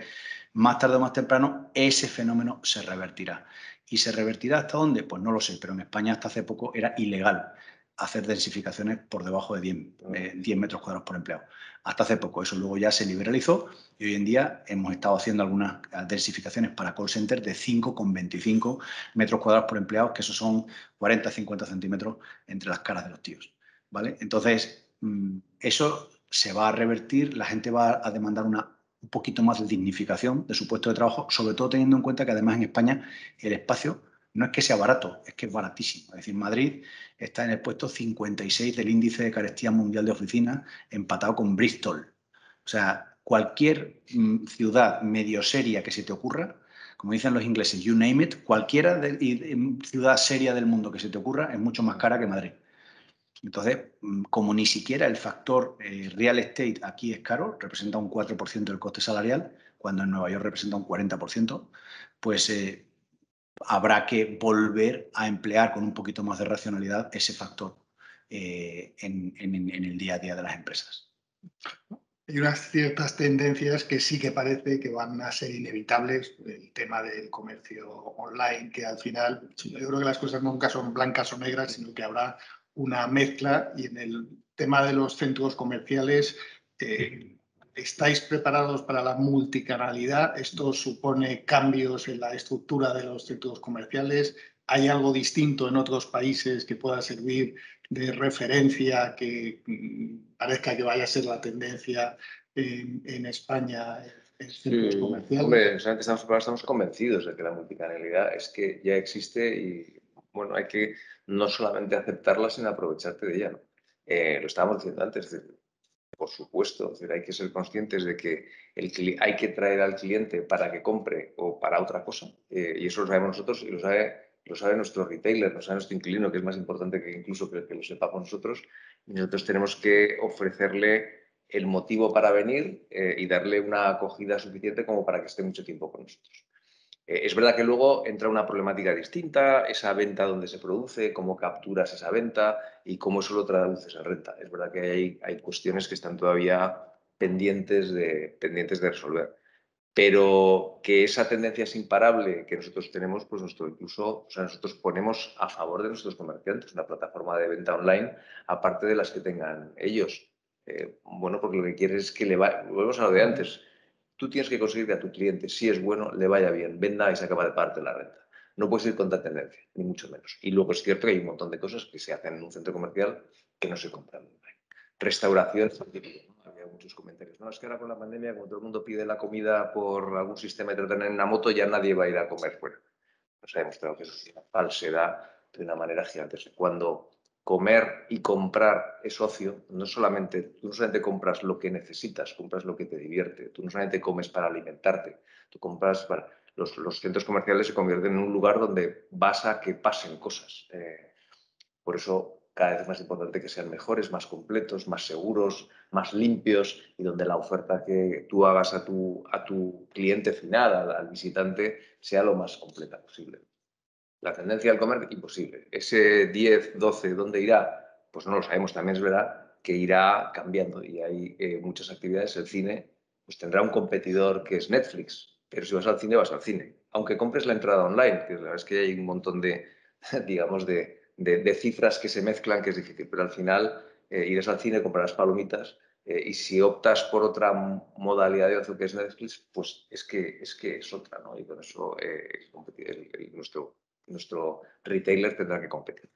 más tarde o más temprano, ese fenómeno se revertirá. ¿Y se revertirá hasta dónde? Pues no lo sé, pero en España hasta hace poco era ilegal hacer densificaciones por debajo de diez, eh, diez metros cuadrados por empleado. Hasta hace poco. Eso luego ya se liberalizó y hoy en día hemos estado haciendo algunas densificaciones para call center de cinco coma veinticinco metros cuadrados por empleado, que eso son cuarenta a cincuenta centímetros entre las caras de los tíos. ¿Vale? Entonces, eso se va a revertir, la gente va a demandar una, un poquito más de dignificación de su puesto de trabajo, sobre todo teniendo en cuenta que además en España el espacio no es que sea barato, es que es baratísimo. Es decir, Madrid está en el puesto cincuenta y seis del índice de carestía mundial de oficinas, empatado con Bristol. O sea, cualquier mm, ciudad medio seria que se te ocurra, como dicen los ingleses, you name it, cualquiera de, de, ciudad seria del mundo que se te ocurra es mucho más cara que Madrid. Entonces, como ni siquiera el factor eh, real estate aquí es caro, representa un cuatro por ciento del coste salarial, cuando en Nueva York representa un cuarenta por ciento, pues eh, habrá que volver a emplear con un poquito más de racionalidad ese factor eh, en, en, en el día a día de las empresas. Hay unas ciertas tendencias que sí que parece que van a ser inevitables. El tema del comercio online, que al final, sí, yo creo que las cosas nunca son blancas o negras, sino que habrá una mezcla. Y en el tema de los centros comerciales, eh, ¿estáis preparados para la multicanalidad? ¿Esto supone cambios en la estructura de los centros comerciales? ¿Hay algo distinto en otros países que pueda servir de referencia, que mm, parezca que vaya a ser la tendencia en, en España en centros sí, comerciales? Hombre, o sea, que estamos preparados, estamos convencidos de que la multicanalidad es que ya existe y, bueno, hay que no solamente aceptarla, sino aprovecharte de ella, ¿no? Eh, lo estábamos diciendo antes, de, por supuesto, es decir, hay que ser conscientes de que el, hay que traer al cliente para que compre o para otra cosa, eh, y eso lo sabemos nosotros y lo sabe lo sabe nuestro retailer, lo sabe nuestro inquilino, que es más importante que incluso que, que lo sepamos nosotros, y nosotros tenemos que ofrecerle el motivo para venir eh, y darle una acogida suficiente como para que esté mucho tiempo con nosotros. Eh, es verdad que luego entra una problemática distinta, esa venta donde se produce, cómo capturas esa venta y cómo eso lo traduces en renta. Es verdad que hay, hay cuestiones que están todavía pendientes de, pendientes de resolver. Pero que esa tendencia es imparable que nosotros tenemos, pues nuestro incluso, o sea, nosotros ponemos a favor de nuestros comerciantes una plataforma de venta online, aparte de las que tengan ellos. Eh, bueno, porque lo que quieres es que le va, volvemos a lo de antes, tú tienes que conseguir que a tu cliente, si es bueno, le vaya bien, venda y se acaba de parte de la renta. No puedes ir contra tendencia, ni mucho menos. Y luego es cierto que hay un montón de cosas que se hacen en un centro comercial que no se compran online. Restauración, había muchos comentarios. No, es que ahora con la pandemia, cuando todo el mundo pide la comida por algún sistema de tratar en una moto, ya nadie va a ir a comer fuera. Nos ha demostrado que eso es una falsedad de una manera gigantesca. Cuando comer y comprar es ocio, no solamente, tú no solamente compras lo que necesitas, compras lo que te divierte, tú no solamente comes para alimentarte, tú compras para... Los, los centros comerciales se convierten en un lugar donde vas a que pasen cosas. Eh, por eso... cada vez es más importante que sean mejores, más completos, más seguros, más limpios y donde la oferta que tú hagas a tu, a tu cliente final, al, al visitante, sea lo más completa posible. La tendencia al comer, imposible. Ese diez, doce, ¿dónde irá? Pues no lo sabemos, también es verdad que irá cambiando y hay eh, muchas actividades. El cine pues tendrá un competidor que es Netflix, pero si vas al cine, vas al cine. Aunque compres la entrada online, que la verdad es que hay un montón de, digamos, de... De, de cifras que se mezclan, que es difícil, pero al final eh, irás al cine, comprarás palomitas eh, y si optas por otra modalidad de ocio que es Netflix, pues es que es, que es otra, ¿no? Y con eso eh, el, el, nuestro, nuestro retailer tendrá que competir.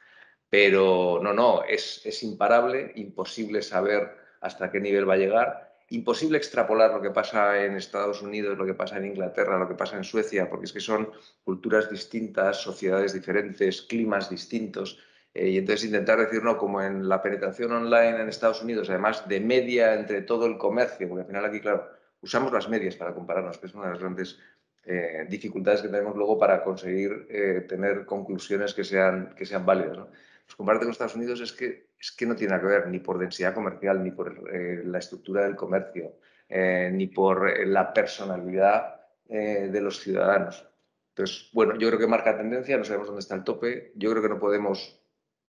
Pero no, no, es, es imparable, imposible saber hasta qué nivel va a llegar, imposible extrapolar lo que pasa en Estados Unidos, lo que pasa en Inglaterra, lo que pasa en Suecia, porque es que son culturas distintas, sociedades diferentes, climas distintos. Eh, y entonces intentar decir, no, como en la penetración online en Estados Unidos, además de media entre todo el comercio, porque al final aquí, claro, usamos las medias para compararnos, que es una de las grandes eh, dificultades que tenemos luego para conseguir eh, tener conclusiones que sean, que sean válidas, ¿no? Pues compararte con Estados Unidos es que, es que no tiene nada que ver ni por densidad comercial, ni por eh, la estructura del comercio, eh, ni por eh, la personalidad eh, de los ciudadanos. Entonces, bueno, yo creo que marca tendencia, no sabemos dónde está el tope. Yo creo que no podemos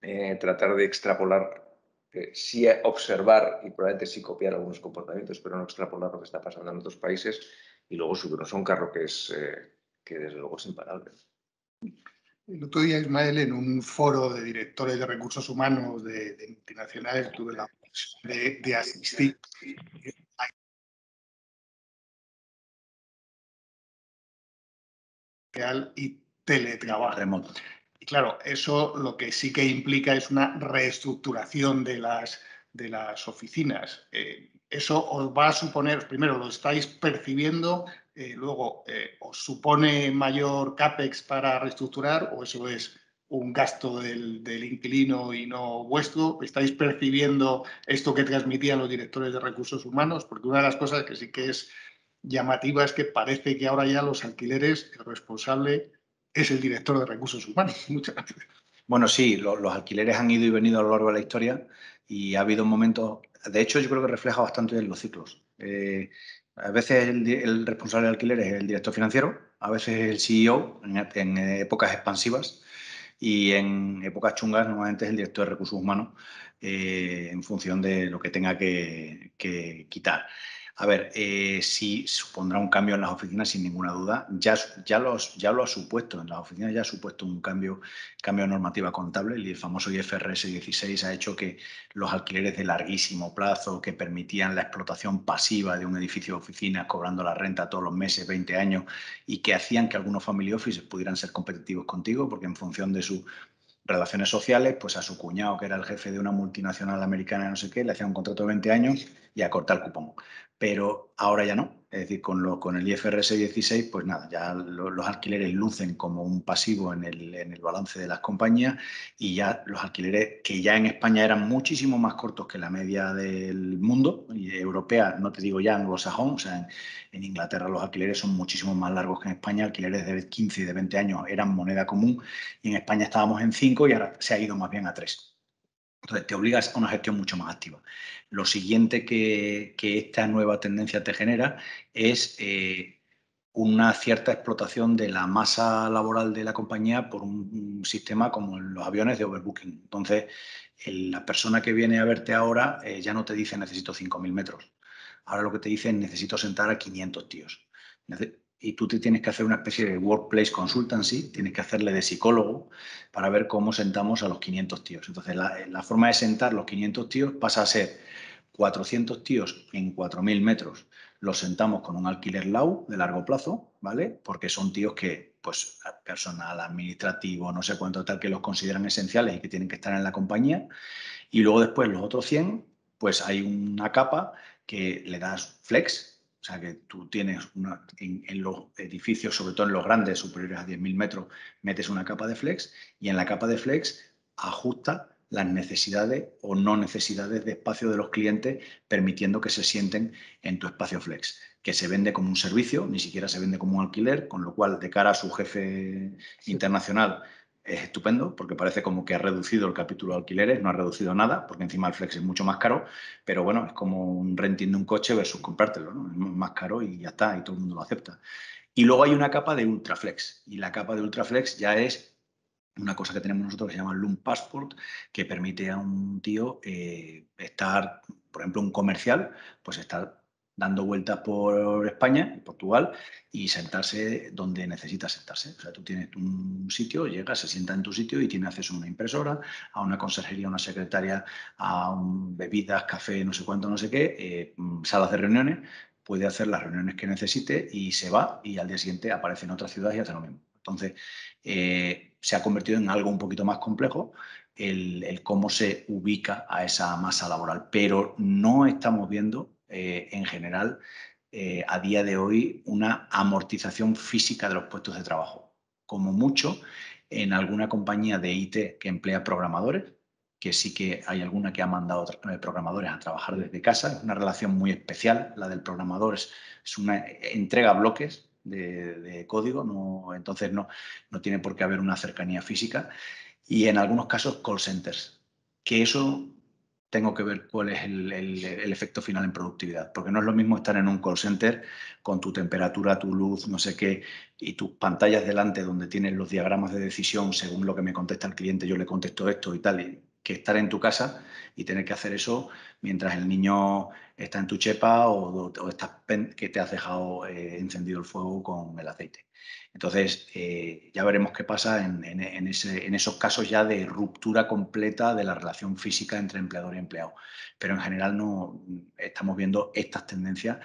eh, tratar de extrapolar, eh, sí observar y probablemente sí copiar algunos comportamientos, pero no extrapolar lo que está pasando en otros países y luego subirnos a un carro que, es, eh, que desde luego es imparable. El otro día, Ismael, en un foro de directores de recursos humanos de, de multinacionales, tuve la opción de, de asistir. Y teletrabajo remoto. Y claro, eso lo que sí que implica es una reestructuración de las, de las oficinas. Eh, eso os va a suponer, primero, lo estáis percibiendo. Eh, luego, eh, ¿os supone mayor CAPEX para reestructurar o eso es un gasto del, del inquilino y no vuestro? ¿Estáis percibiendo esto que transmitían los directores de recursos humanos? Porque una de las cosas que sí que es llamativa es que parece que ahora ya los alquileres, el responsable es el director de recursos humanos. Muchas gracias. Bueno, sí, lo, los alquileres han ido y venido a lo largo de la historia y ha habido momentos, de hecho yo creo que refleja bastante en los ciclos. Eh, A veces el, el responsable de alquiler es el director financiero, a veces el C E O en, en épocas expansivas y en épocas chungas normalmente es el director de recursos humanos eh, en función de lo que tenga que, que quitar. A ver, eh, sí supondrá un cambio en las oficinas sin ninguna duda. Ya, ya, los, ya lo ha supuesto, en las oficinas ya ha supuesto un cambio, cambio de normativa contable. El famoso I F R S dieciséis ha hecho que los alquileres de larguísimo plazo que permitían la explotación pasiva de un edificio de oficinas cobrando la renta todos los meses, veinte años, y que hacían que algunos family offices pudieran ser competitivos contigo porque en función de su... relaciones sociales, pues a su cuñado, que era el jefe de una multinacional americana, no sé qué, le hacía un contrato de veinte años y acortar el cupón. Pero ahora ya no. Es decir, con, lo, con el I F R S dieciséis, pues nada, ya lo, los alquileres lucen como un pasivo en el, en el balance de las compañías, y ya los alquileres, que ya en España eran muchísimo más cortos que la media del mundo, y europea, no te digo ya anglosajón, o sea, en, en Inglaterra los alquileres son muchísimo más largos que en España, alquileres de quince y de veinte años eran moneda común, y en España estábamos en cinco y ahora se ha ido más bien a tres. Entonces, te obligas a una gestión mucho más activa. Lo siguiente que, que esta nueva tendencia te genera es eh, una cierta explotación de la masa laboral de la compañía por un, un sistema como los aviones de overbooking. Entonces, el, la persona que viene a verte ahora eh, ya no te dice necesito cinco mil metros. Ahora lo que te dice es necesito sentar a quinientos tíos. Neces- Y tú te tienes que hacer una especie de workplace consultancy, tienes que hacerle de psicólogo para ver cómo sentamos a los quinientos tíos. Entonces, la, la forma de sentar los quinientos tíos pasa a ser cuatrocientos tíos en cuatro mil metros. Los sentamos con un alquiler L A U de largo plazo, ¿vale? Porque son tíos que, pues, personal, administrativo, no sé cuánto tal, que los consideran esenciales y que tienen que estar en la compañía. Y luego después los otros cien, pues hay una capa que le das flex. O sea, que tú tienes una, en, en los edificios, sobre todo en los grandes, superiores a diez mil metros, metes una capa de flex y en la capa de flex ajusta las necesidades o no necesidades de espacio de los clientes, permitiendo que se sienten en tu espacio flex, que se vende como un servicio, ni siquiera se vende como un alquiler, con lo cual, de cara a su jefe internacional, es estupendo, porque parece como que ha reducido el capítulo de alquileres, no ha reducido nada, porque encima el flex es mucho más caro, pero bueno, es como un renting de un coche versus comprártelo, ¿no? Es más caro y ya está, y todo el mundo lo acepta. Y luego hay una capa de ultraflex, y la capa de ultraflex ya es una cosa que tenemos nosotros que se llama Loom Passport, que permite a un tío eh, estar, por ejemplo, un comercial, pues estar dando vueltas por España, Portugal, y sentarse donde necesita sentarse. O sea, tú tienes un sitio, llegas, se sienta en tu sitio y tiene acceso a una impresora, a una conserjería, a una secretaria, a un, bebidas, café, no sé cuánto, no sé qué, eh, salas de reuniones, puede hacer las reuniones que necesite y se va, y al día siguiente aparece en otra ciudad y hace lo mismo. Entonces, eh, se ha convertido en algo un poquito más complejo, el, el cómo se ubica a esa masa laboral, pero no estamos viendo Eh, en general, eh, a día de hoy, una amortización física de los puestos de trabajo. Como mucho, en alguna compañía de I T que emplea programadores, que sí que hay alguna que ha mandado programadores a trabajar desde casa. Es una relación muy especial, la del programador es, es una entrega a bloques de, de código, no, entonces no, no tiene por qué haber una cercanía física. Y en algunos casos, call centers, que eso... tengo que ver cuál es el, el, el efecto final en productividad, porque no es lo mismo estar en un call center con tu temperatura, tu luz, no sé qué, y tus pantallas delante donde tienes los diagramas de decisión, según lo que me contesta el cliente, yo le contesto esto y tal, y, que estar en tu casa y tener que hacer eso mientras el niño está en tu chepa o, o, o estás que te has dejado eh, encendido el fuego con el aceite. Entonces, eh, ya veremos qué pasa en, en, en, ese, en esos casos ya de ruptura completa de la relación física entre empleador y empleado. Pero en general no estamos viendo estas tendencias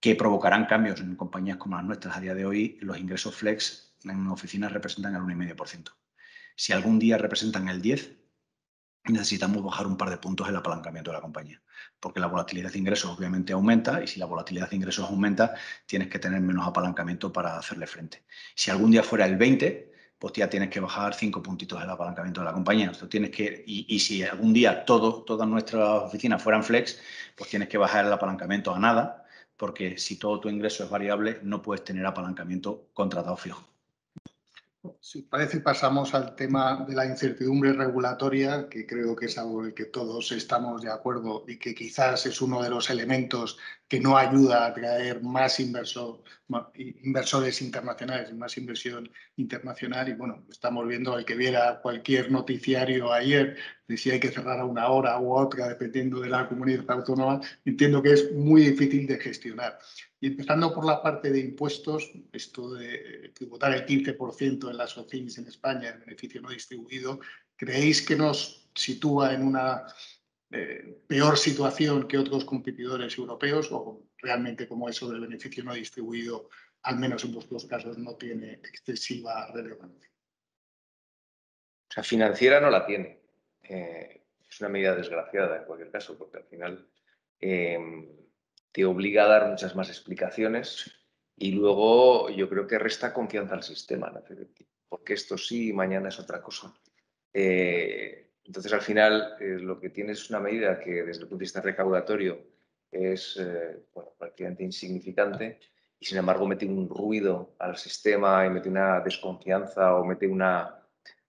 que provocarán cambios en compañías como las nuestras. A día de hoy, los ingresos flex en oficinas representan el uno coma cinco por ciento. Si algún día representan el diez por ciento, necesitamos bajar un par de puntos el apalancamiento de la compañía, porque la volatilidad de ingresos obviamente aumenta, y si la volatilidad de ingresos aumenta, tienes que tener menos apalancamiento para hacerle frente. Si algún día fuera el veinte, pues ya tienes que bajar cinco puntitos el apalancamiento de la compañía. Entonces, tienes que, y, y si algún día todo, todas nuestras oficinas fueran flex, pues tienes que bajar el apalancamiento a nada, porque si todo tu ingreso es variable, no puedes tener apalancamiento contratado fijo. Si parece, pasamos al tema de la incertidumbre regulatoria, que creo que es algo en el que todos estamos de acuerdo y que quizás es uno de los elementos que no ayuda a atraer más inversor, inversores internacionales, más inversión internacional. Y bueno, estamos viendo, el que viera cualquier noticiario ayer, de si hay que cerrar a una hora u otra, dependiendo de la comunidad autónoma, entiendo que es muy difícil de gestionar. Y empezando por la parte de impuestos, esto de tributar el quince por ciento en las SOCIMIs en España, el beneficio no distribuido, ¿creéis que nos sitúa en una eh, peor situación que otros competidores europeos? ¿O realmente, como eso del beneficio no distribuido, al menos en vuestros casos, no tiene excesiva relevancia? O sea, financiera no la tiene. Eh, es una medida desgraciada en cualquier caso, porque al final eh, te obliga a dar muchas más explicaciones y luego yo creo que resta confianza al sistema, ¿no? Porque esto sí y mañana es otra cosa. Eh, entonces, al final, eh, lo que tienes es una medida que desde el punto de vista recaudatorio es eh, bueno, prácticamente insignificante y, sin embargo, mete un ruido al sistema y mete una desconfianza o mete una,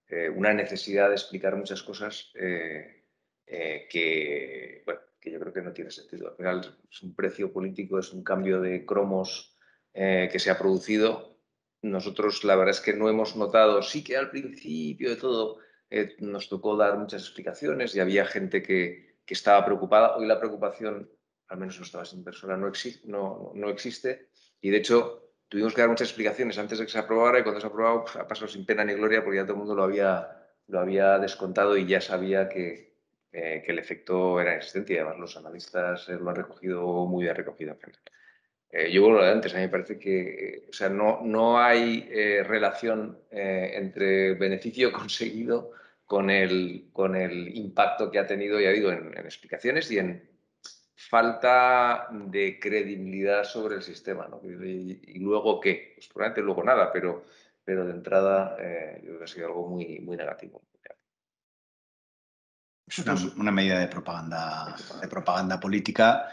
eh, una necesidad de explicar muchas cosas eh, eh, que, bueno, que yo creo que no tiene sentido. Al final, es un precio político, es un cambio de cromos eh, que se ha producido. Nosotros, la verdad es que no hemos notado, sí que al principio de todo eh, nos tocó dar muchas explicaciones y había gente que, que estaba preocupada. Hoy la preocupación, al menos en las tasas inversoras, no, exi no, no existe. Y, de hecho, tuvimos que dar muchas explicaciones antes de que se aprobara y cuando se ha aprobado pues, ha pasado sin pena ni gloria porque ya todo el mundo lo había, lo había descontado y ya sabía que, eh, que el efecto era inexistente. Y, además, los analistas eh, lo han recogido muy bien recogido. Eh, yo vuelvo a lo de antes. A mí me parece que eh, o sea, no, no hay eh, relación eh, entre beneficio conseguido con el, con el impacto que ha tenido y ha habido en, en explicaciones y en falta de credibilidad sobre el sistema, ¿no? Y, y luego, ¿qué? Pues probablemente luego nada, pero, pero de entrada eh, yo creo que ha sido algo muy, muy negativo. Es una, una medida de propaganda, de propaganda política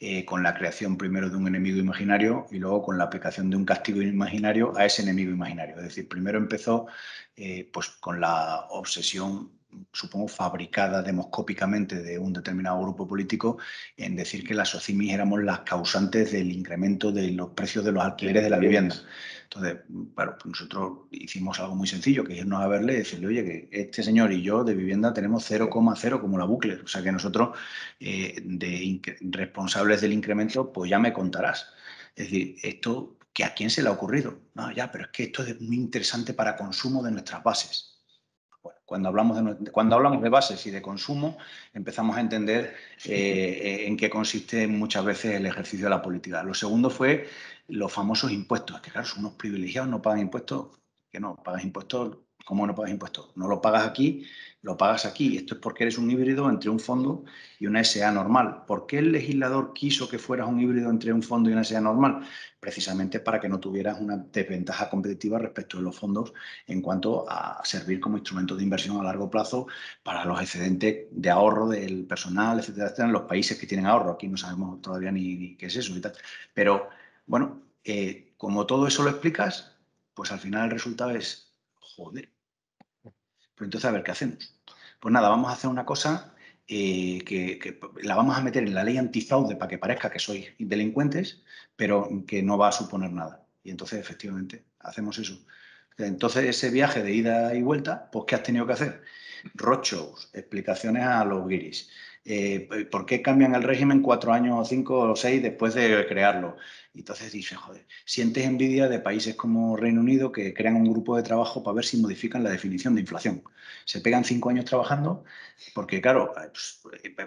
eh, con la creación primero de un enemigo imaginario y luego con la aplicación de un castigo imaginario a ese enemigo imaginario. Es decir, primero empezó eh, pues con la obsesión, supongo, fabricada demoscópicamente de un determinado grupo político en decir que las SOCIMI éramos las causantes del incremento de los precios de los alquileres de la vivienda. Entonces, claro, nosotros hicimos algo muy sencillo, que irnos a verle y decirle, oye, que este señor y yo de vivienda tenemos cero coma cero como la bucle. O sea que nosotros, eh, de responsables del incremento, pues ya me contarás. Es decir, esto, ¿que a quién se le ha ocurrido? No, ya, pero es que esto es muy interesante para consumo de nuestras bases. Cuando hablamos, de, cuando hablamos de bases y de consumo, empezamos a entender eh, en qué consiste muchas veces el ejercicio de la política. Lo segundo fue los famosos impuestos, que claro, son unos privilegiados, no pagan impuestos, que no, pagas impuestos, ¿cómo no pagas impuestos? No lo pagas aquí, lo pagas aquí. Esto es porque eres un híbrido entre un fondo y una ese a normal. ¿Por qué el legislador quiso que fueras un híbrido entre un fondo y una ese a normal? Precisamente para que no tuvieras una desventaja competitiva respecto de los fondos en cuanto a servir como instrumento de inversión a largo plazo para los excedentes de ahorro del personal, etcétera, etcétera, en los países que tienen ahorro. Aquí no sabemos todavía ni, ni qué es eso y tal. Pero, bueno, eh, como todo eso lo explicas, pues al final el resultado es, joder, pero entonces, a ver, ¿qué hacemos? Pues nada, vamos a hacer una cosa eh, que, que la vamos a meter en la ley antifraude para que parezca que sois delincuentes, pero que no va a suponer nada. Y entonces, efectivamente, hacemos eso. Entonces, ese viaje de ida y vuelta, pues, ¿qué has tenido que hacer? Roadshows, explicaciones a los guiris. Eh, ¿Por qué cambian el régimen cuatro años, cinco o seis después de crearlo? Y entonces dices, joder, sientes envidia de países como Reino Unido que crean un grupo de trabajo para ver si modifican la definición de inflación. Se pegan cinco años trabajando porque, claro, pues,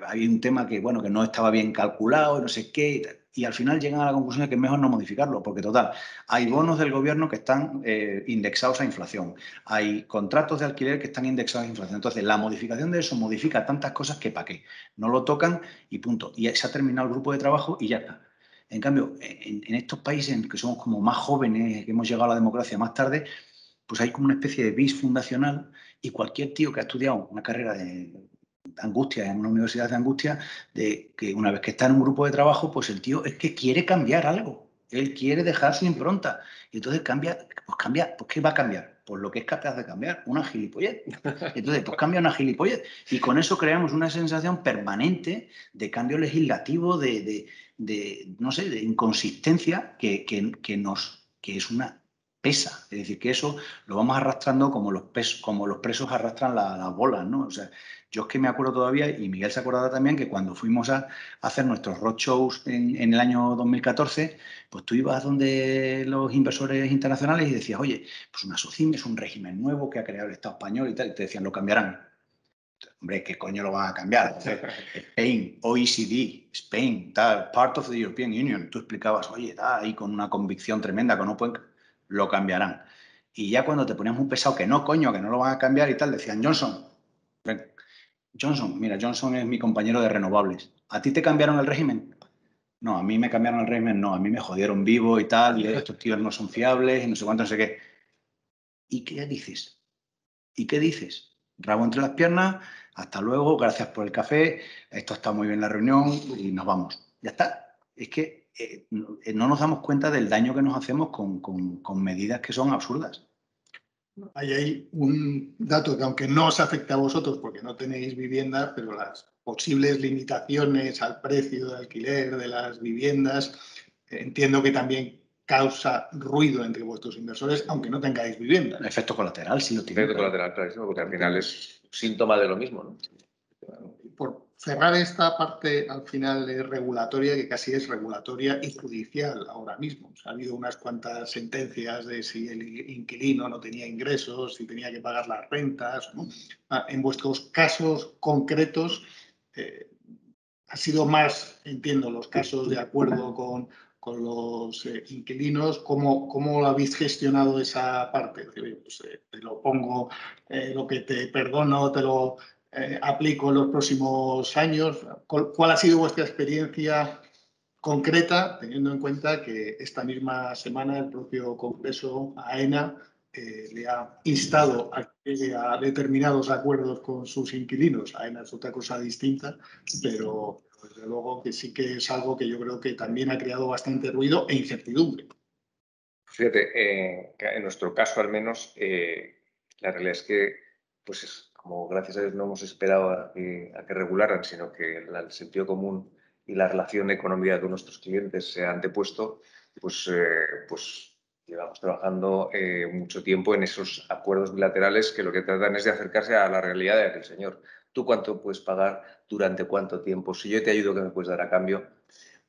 hay un tema que, bueno, que no estaba bien calculado, no sé qué, y tal. Y al final llegan a la conclusión de que es mejor no modificarlo, porque total, hay bonos del gobierno que están eh, indexados a inflación, hay contratos de alquiler que están indexados a inflación. Entonces, la modificación de eso modifica tantas cosas que para qué. No lo tocan y punto. Y se ha terminado el grupo de trabajo y ya está. En cambio, en, en estos países en que somos como más jóvenes, que hemos llegado a la democracia más tarde, pues hay como una especie de bis fundacional y cualquier tío que ha estudiado una carrera de angustia, en una universidad de angustia, de que una vez que está en un grupo de trabajo, pues el tío es que quiere cambiar algo, él quiere dejar su impronta, y entonces cambia, pues cambia, pues ¿qué va a cambiar? Pues lo que es capaz de cambiar, una gilipollez. Entonces, pues cambia una gilipollez, y con eso creamos una sensación permanente de cambio legislativo, de, de, de no sé, de inconsistencia que, que, que nos, que es una pesa, es decir, que eso lo vamos arrastrando como los, pes, como los presos arrastran la, las bolas, ¿no? O sea, yo es que me acuerdo todavía, y Miguel se acordará también, que cuando fuimos a, a hacer nuestros roadshows en, en el año dos mil catorce, pues tú ibas donde los inversores internacionales y decías, oye, pues una SOCIMI es un régimen nuevo que ha creado el Estado español y tal, y te decían, lo cambiarán. Hombre, ¿qué coño lo van a cambiar? O sea, Spain, O E C D, Spain, tal, part of the European Union. Tú explicabas, oye, da, ahí con una convicción tremenda que no pueden... lo cambiarán. Y ya cuando te poníamos un pesado que no, coño, que no lo van a cambiar y tal, decían, Johnson, ven, Johnson, mira, Johnson es mi compañero de renovables. ¿A ti te cambiaron el régimen? No, a mí me cambiaron el régimen, no, a mí me jodieron vivo y tal, y estos tíos no son fiables y no sé cuánto, no sé qué. ¿Y qué dices? ¿Y qué dices? Rabo entre las piernas, hasta luego, gracias por el café, esto está muy bien la reunión y nos vamos. Ya está. Es que eh, no nos damos cuenta del daño que nos hacemos con, con, con medidas que son absurdas. Ahí hay un dato que, aunque no os afecta a vosotros porque no tenéis vivienda, pero las posibles limitaciones al precio de alquiler de las viviendas, entiendo que también causa ruido entre vuestros inversores, aunque no tengáis vivienda. El efecto colateral, sí lo tiene. Efecto colateral, clarísimo, porque al final es síntoma de lo mismo, ¿no? Por cerrar esta parte al final es regulatoria, que casi es regulatoria y judicial ahora mismo. O sea, ha habido unas cuantas sentencias de si el inquilino no tenía ingresos, si tenía que pagar las rentas, ¿no? Ah, en vuestros casos concretos, eh, ha sido más, entiendo, los casos de acuerdo con, con los eh, inquilinos. ¿Cómo, ¿Cómo lo habéis gestionado esa parte? Pues, eh, te lo pongo, eh, lo que te perdono, te lo... Eh, aplico en los próximos años. ¿Cuál ha sido vuestra experiencia concreta, teniendo en cuenta que esta misma semana el propio Congreso, AENA, eh, le ha instado a, a determinados acuerdos con sus inquilinos? AENA es otra cosa distinta, pero desde luego que sí que es algo que yo creo que también ha creado bastante ruido e incertidumbre. Fíjate, eh, en nuestro caso al menos, eh, la realidad es que, pues es, como gracias a Dios no hemos esperado a que, a que regularan, sino que el, el sentido común y la relación de economía con nuestros clientes se ha antepuesto, pues, eh, pues llevamos trabajando eh, mucho tiempo en esos acuerdos bilaterales que lo que tratan es de acercarse a la realidad de aquel señor. ¿Tú cuánto puedes pagar? ¿Durante cuánto tiempo? Si yo te ayudo, ¿qué me puedes dar a cambio?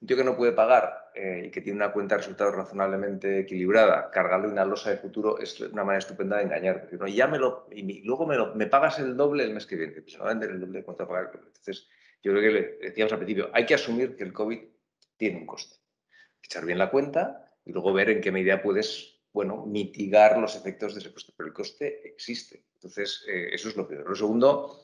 Un tío que no puede pagar eh, y que tiene una cuenta de resultados razonablemente equilibrada, cargarle una losa de futuro es una manera estupenda de engañar. ¿No? Y, ya me lo, y luego me, lo, me pagas el doble el mes que viene. Pues no va a vender el doble de cuánto pagar. Entonces, yo creo que le decíamos al principio, hay que asumir que el COVID tiene un coste. Echar bien la cuenta y luego ver en qué medida puedes, bueno, mitigar los efectos de ese coste. Pero el coste existe. Entonces, eh, eso es lo primero. Lo segundo...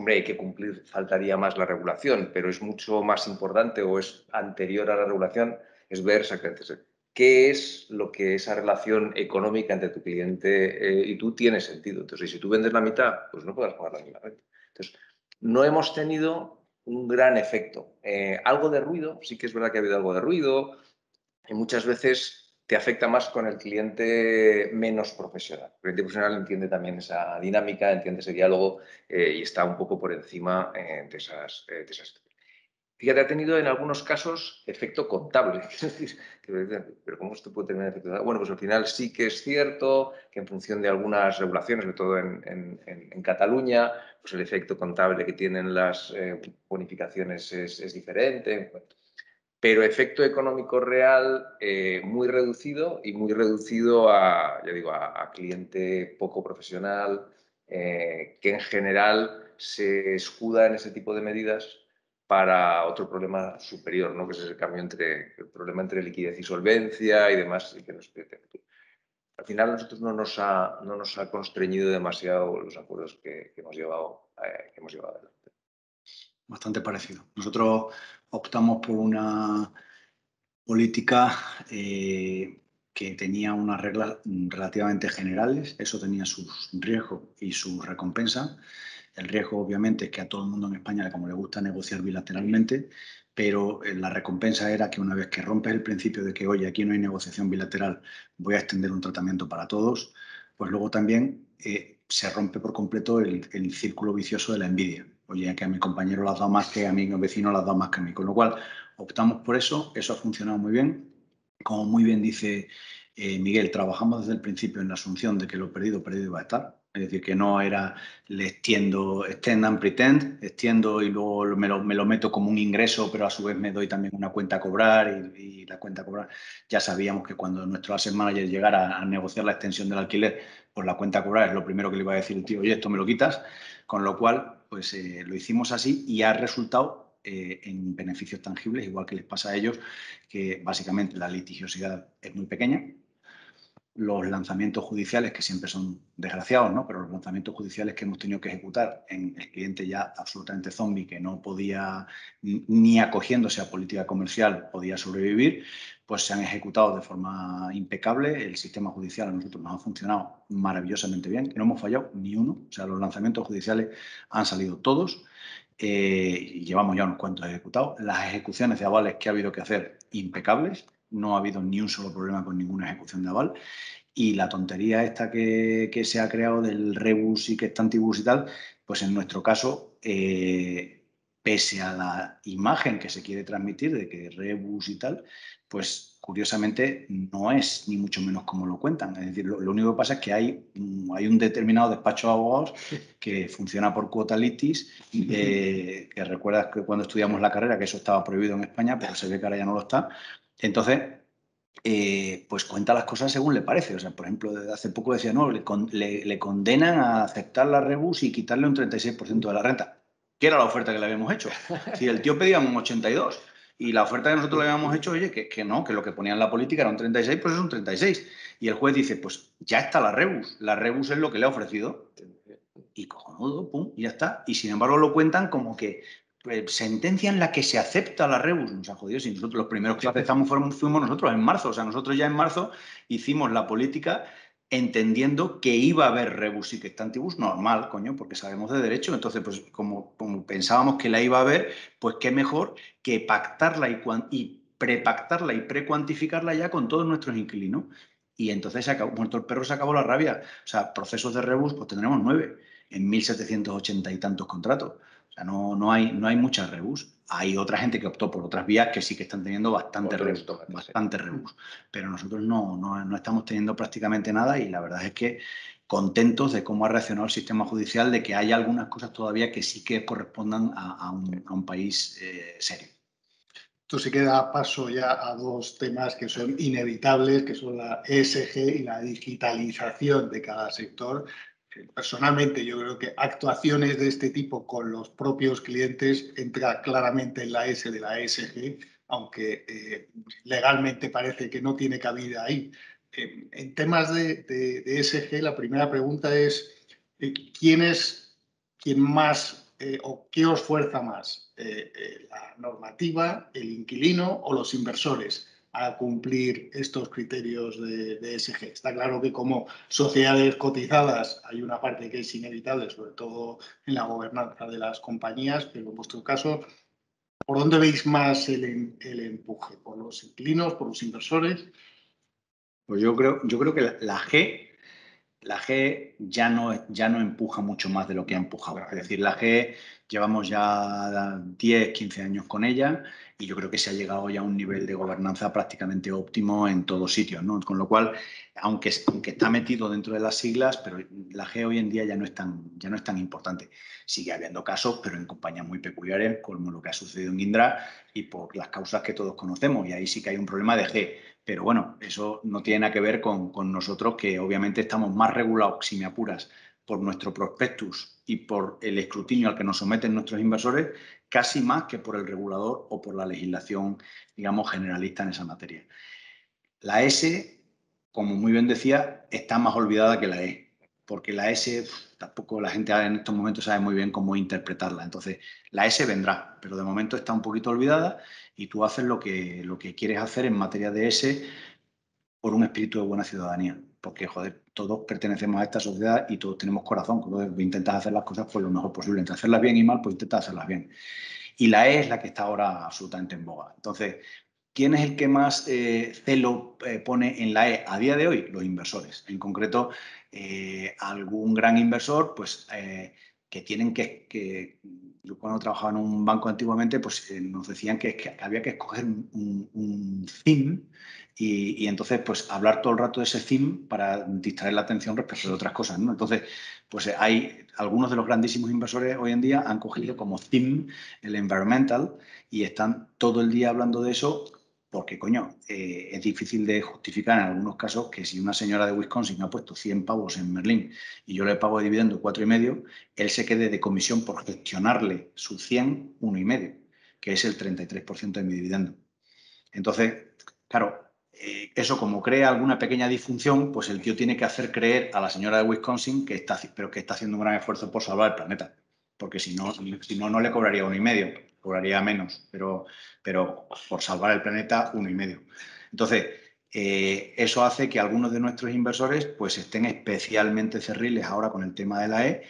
Hombre, hay que cumplir, faltaría más la regulación, pero es mucho más importante o es anterior a la regulación, es ver exactamente qué es lo que esa relación económica entre tu cliente eh, y tú tiene sentido. Entonces, si tú vendes la mitad, pues no podrás pagar la misma renta. Entonces, no hemos tenido un gran efecto. Eh, algo de ruido, sí que es verdad que ha habido algo de ruido, y muchas veces te afecta más con el cliente menos profesional. El cliente profesional entiende también esa dinámica, entiende ese diálogo eh, y está un poco por encima eh, de esas... Eh, de esas. Fíjate, ha tenido en algunos casos efecto contable. ¿Pero cómo esto puede tener efecto contable? Bueno, pues al final sí que es cierto que en función de algunas regulaciones, sobre todo en, en, en, en Cataluña, pues el efecto contable que tienen las eh, bonificaciones es, es diferente. Pero efecto económico real eh, muy reducido y muy reducido a, ya digo, a, a cliente poco profesional eh, que en general se escuda en ese tipo de medidas para otro problema superior, ¿no? Que es el cambio entre el problema entre liquidez y solvencia y demás. Y que nos... Al final nosotros no nos ha, no nos ha constreñido demasiado los acuerdos que, que hemos llevado eh, que hemos llevado adelante. Bastante parecido. Nosotros optamos por una política eh, que tenía unas reglas relativamente generales. Eso tenía sus riesgos y sus recompensas. El riesgo, obviamente, es que a todo el mundo en España, como le gusta negociar bilateralmente, pero eh, la recompensa era que una vez que rompes el principio de que, oye, aquí no hay negociación bilateral, voy a extender un tratamiento para todos, pues luego también eh, se rompe por completo el, el círculo vicioso de la envidia. Oye, que a mi compañero las da más que a mi vecino las da más que a mí. Con lo cual, optamos por eso. Eso ha funcionado muy bien. Como muy bien dice eh, Miguel, trabajamos desde el principio en la asunción de que lo perdido, perdido iba a estar. Es decir, que no era le extiendo, extend and pretend, extiendo y luego me lo, me lo meto como un ingreso, pero a su vez me doy también una cuenta a cobrar y, y la cuenta a cobrar. Ya sabíamos que cuando nuestro asset manager llegara a, a negociar la extensión del alquiler, pues la cuenta a cobrar es lo primero que le iba a decir el tío, oye, esto me lo quitas. Con lo cual... pues eh, lo hicimos así y ha resultado eh, en beneficios tangibles, igual que les pasa a ellos, que básicamente la litigiosidad es muy pequeña, los lanzamientos judiciales, que siempre son desgraciados, ¿no? Pero los lanzamientos judiciales que hemos tenido que ejecutar en el cliente ya absolutamente zombie, que no podía, ni acogiéndose a política comercial, podía sobrevivir, pues se han ejecutado de forma impecable. El sistema judicial a nosotros nos ha funcionado maravillosamente bien, no hemos fallado ni uno. O sea, los lanzamientos judiciales han salido todos. Eh, y llevamos ya unos cuantos ejecutados. Las ejecuciones de avales que ha habido que hacer, impecables. No ha habido ni un solo problema con ninguna ejecución de aval. Y la tontería esta que, que se ha creado del rebus y que está antibus y tal, pues en nuestro caso, eh, pese a la imagen que se quiere transmitir de que rebus y tal, pues curiosamente no es ni mucho menos como lo cuentan. Es decir, lo, lo único que pasa es que hay, hay un determinado despacho de abogados que funciona por cuota litis, eh, que recuerdas que cuando estudiamos la carrera que eso estaba prohibido en España, pero se ve que ahora ya no lo está. Entonces, eh, pues cuenta las cosas según le parece. O sea, por ejemplo, hace poco decía, no, le, con, le, le condenan a aceptar la rebus y quitarle un treinta y seis por ciento de la renta, que era la oferta que le habíamos hecho. Si el tío pedía un ochenta y dos por ciento y la oferta que nosotros le habíamos hecho, oye, que, que no, que lo que ponía en la política era un treinta y seis, pues es un treinta y seis. Y el juez dice, pues ya está la rebus. La rebus es lo que le ha ofrecido. Y cojonudo, pum, y ya está. Y sin embargo lo cuentan como que sentencia en la que se acepta la rebus. Nos ha jodido si nosotros los primeros que la aceptamos fuimos, fuimos nosotros en marzo. O sea, nosotros ya en marzo hicimos la política entendiendo que iba a haber rebus y que está antibus, normal, coño, porque sabemos de derecho. Entonces, pues como, como pensábamos que la iba a haber, pues qué mejor que pactarla y, y prepactarla y precuantificarla ya con todos nuestros inquilinos. Y entonces se acabó, muerto el perro, se acabó la rabia. O sea, procesos de rebus, pues tendremos nueve en mil setecientos ochenta y tantos contratos. No, no hay, no hay mucha rebus. Hay otra gente que optó por otras vías que sí que están teniendo bastante rebus, bastante rebus. Pero nosotros no, no, no estamos teniendo prácticamente nada y la verdad es que contentos de cómo ha reaccionado el sistema judicial, de que hay algunas cosas todavía que sí que correspondan a, a, un, a un país eh, serio. Esto sí que da paso ya a dos temas que son inevitables, que son la E S G y la digitalización de cada sector. Personalmente, yo creo que actuaciones de este tipo con los propios clientes entra claramente en la S de la E S G, aunque eh, legalmente parece que no tiene cabida ahí. Eh, en temas de, de, de E S G, la primera pregunta es eh, ¿quién es quién más eh, o qué os fuerza más? Eh, eh, ¿La normativa, el inquilino o los inversores a cumplir estos criterios de, de E S G? Está claro que como sociedades cotizadas hay una parte que es inevitable, sobre todo en la gobernanza de las compañías, pero en vuestro caso, ¿por dónde veis más el, el empuje? ¿Por los inquilinos, por los inversores? Pues yo creo, yo creo que la, la G... La G ya no, ya no empuja mucho más de lo que ha empujado. Es decir, la G llevamos ya diez, quince años con ella y yo creo que se ha llegado ya a un nivel de gobernanza prácticamente óptimo en todos sitios, ¿no? Con lo cual, aunque, aunque está metido dentro de las siglas, pero la G hoy en día ya no es tan, ya no es tan importante. Sigue habiendo casos, pero en compañías muy peculiares, como lo que ha sucedido en Indra y por las causas que todos conocemos. Y ahí sí que hay un problema de G. Pero bueno, eso no tiene nada que ver con, con nosotros, que obviamente estamos más regulados, si me apuras, por nuestro prospectus y por el escrutinio al que nos someten nuestros inversores, casi más que por el regulador o por la legislación, digamos, generalista en esa materia. La S, como muy bien decía, está más olvidada que la E, porque la S tampoco la gente en estos momentos sabe muy bien cómo interpretarla. Entonces, la S vendrá, pero de momento está un poquito olvidada. Y tú haces lo que, lo que quieres hacer en materia de ese por un espíritu de buena ciudadanía. Porque, joder, todos pertenecemos a esta sociedad y todos tenemos corazón. Entonces, intentas hacer las cosas pues, lo mejor posible. Entre hacerlas bien y mal, pues intentas hacerlas bien. Y la E es la que está ahora absolutamente en boga. Entonces, ¿quién es el que más eh, celo eh, pone en la E a día de hoy? Los inversores. En concreto, eh, algún gran inversor, pues... Eh, que tienen que, que, yo cuando trabajaba en un banco antiguamente, pues eh, nos decían que, que había que escoger un, un, un theme y, y entonces pues hablar todo el rato de ese theme para distraer la atención respecto de otras cosas, ¿no? Entonces, pues eh, hay algunos de los grandísimos inversores hoy en día han cogido como theme el environmental y están todo el día hablando de eso. Porque, coño, eh, es difícil de justificar en algunos casos que si una señora de Wisconsin ha puesto cien pavos en Merlín y yo le pago de dividendo cuatro coma cinco, él se quede de comisión por gestionarle su cien, uno coma cinco, que es el treinta y tres por ciento de mi dividendo. Entonces, claro, eh, eso como crea alguna pequeña disfunción, pues el tío tiene que hacer creer a la señora de Wisconsin que está, pero que está haciendo un gran esfuerzo por salvar el planeta, porque si no, si no, no le cobraría uno y medio, cobraría menos, pero, pero por salvar el planeta uno y medio. Entonces, Eh, eso hace que algunos de nuestros inversores pues estén especialmente cerriles ahora con el tema de la E,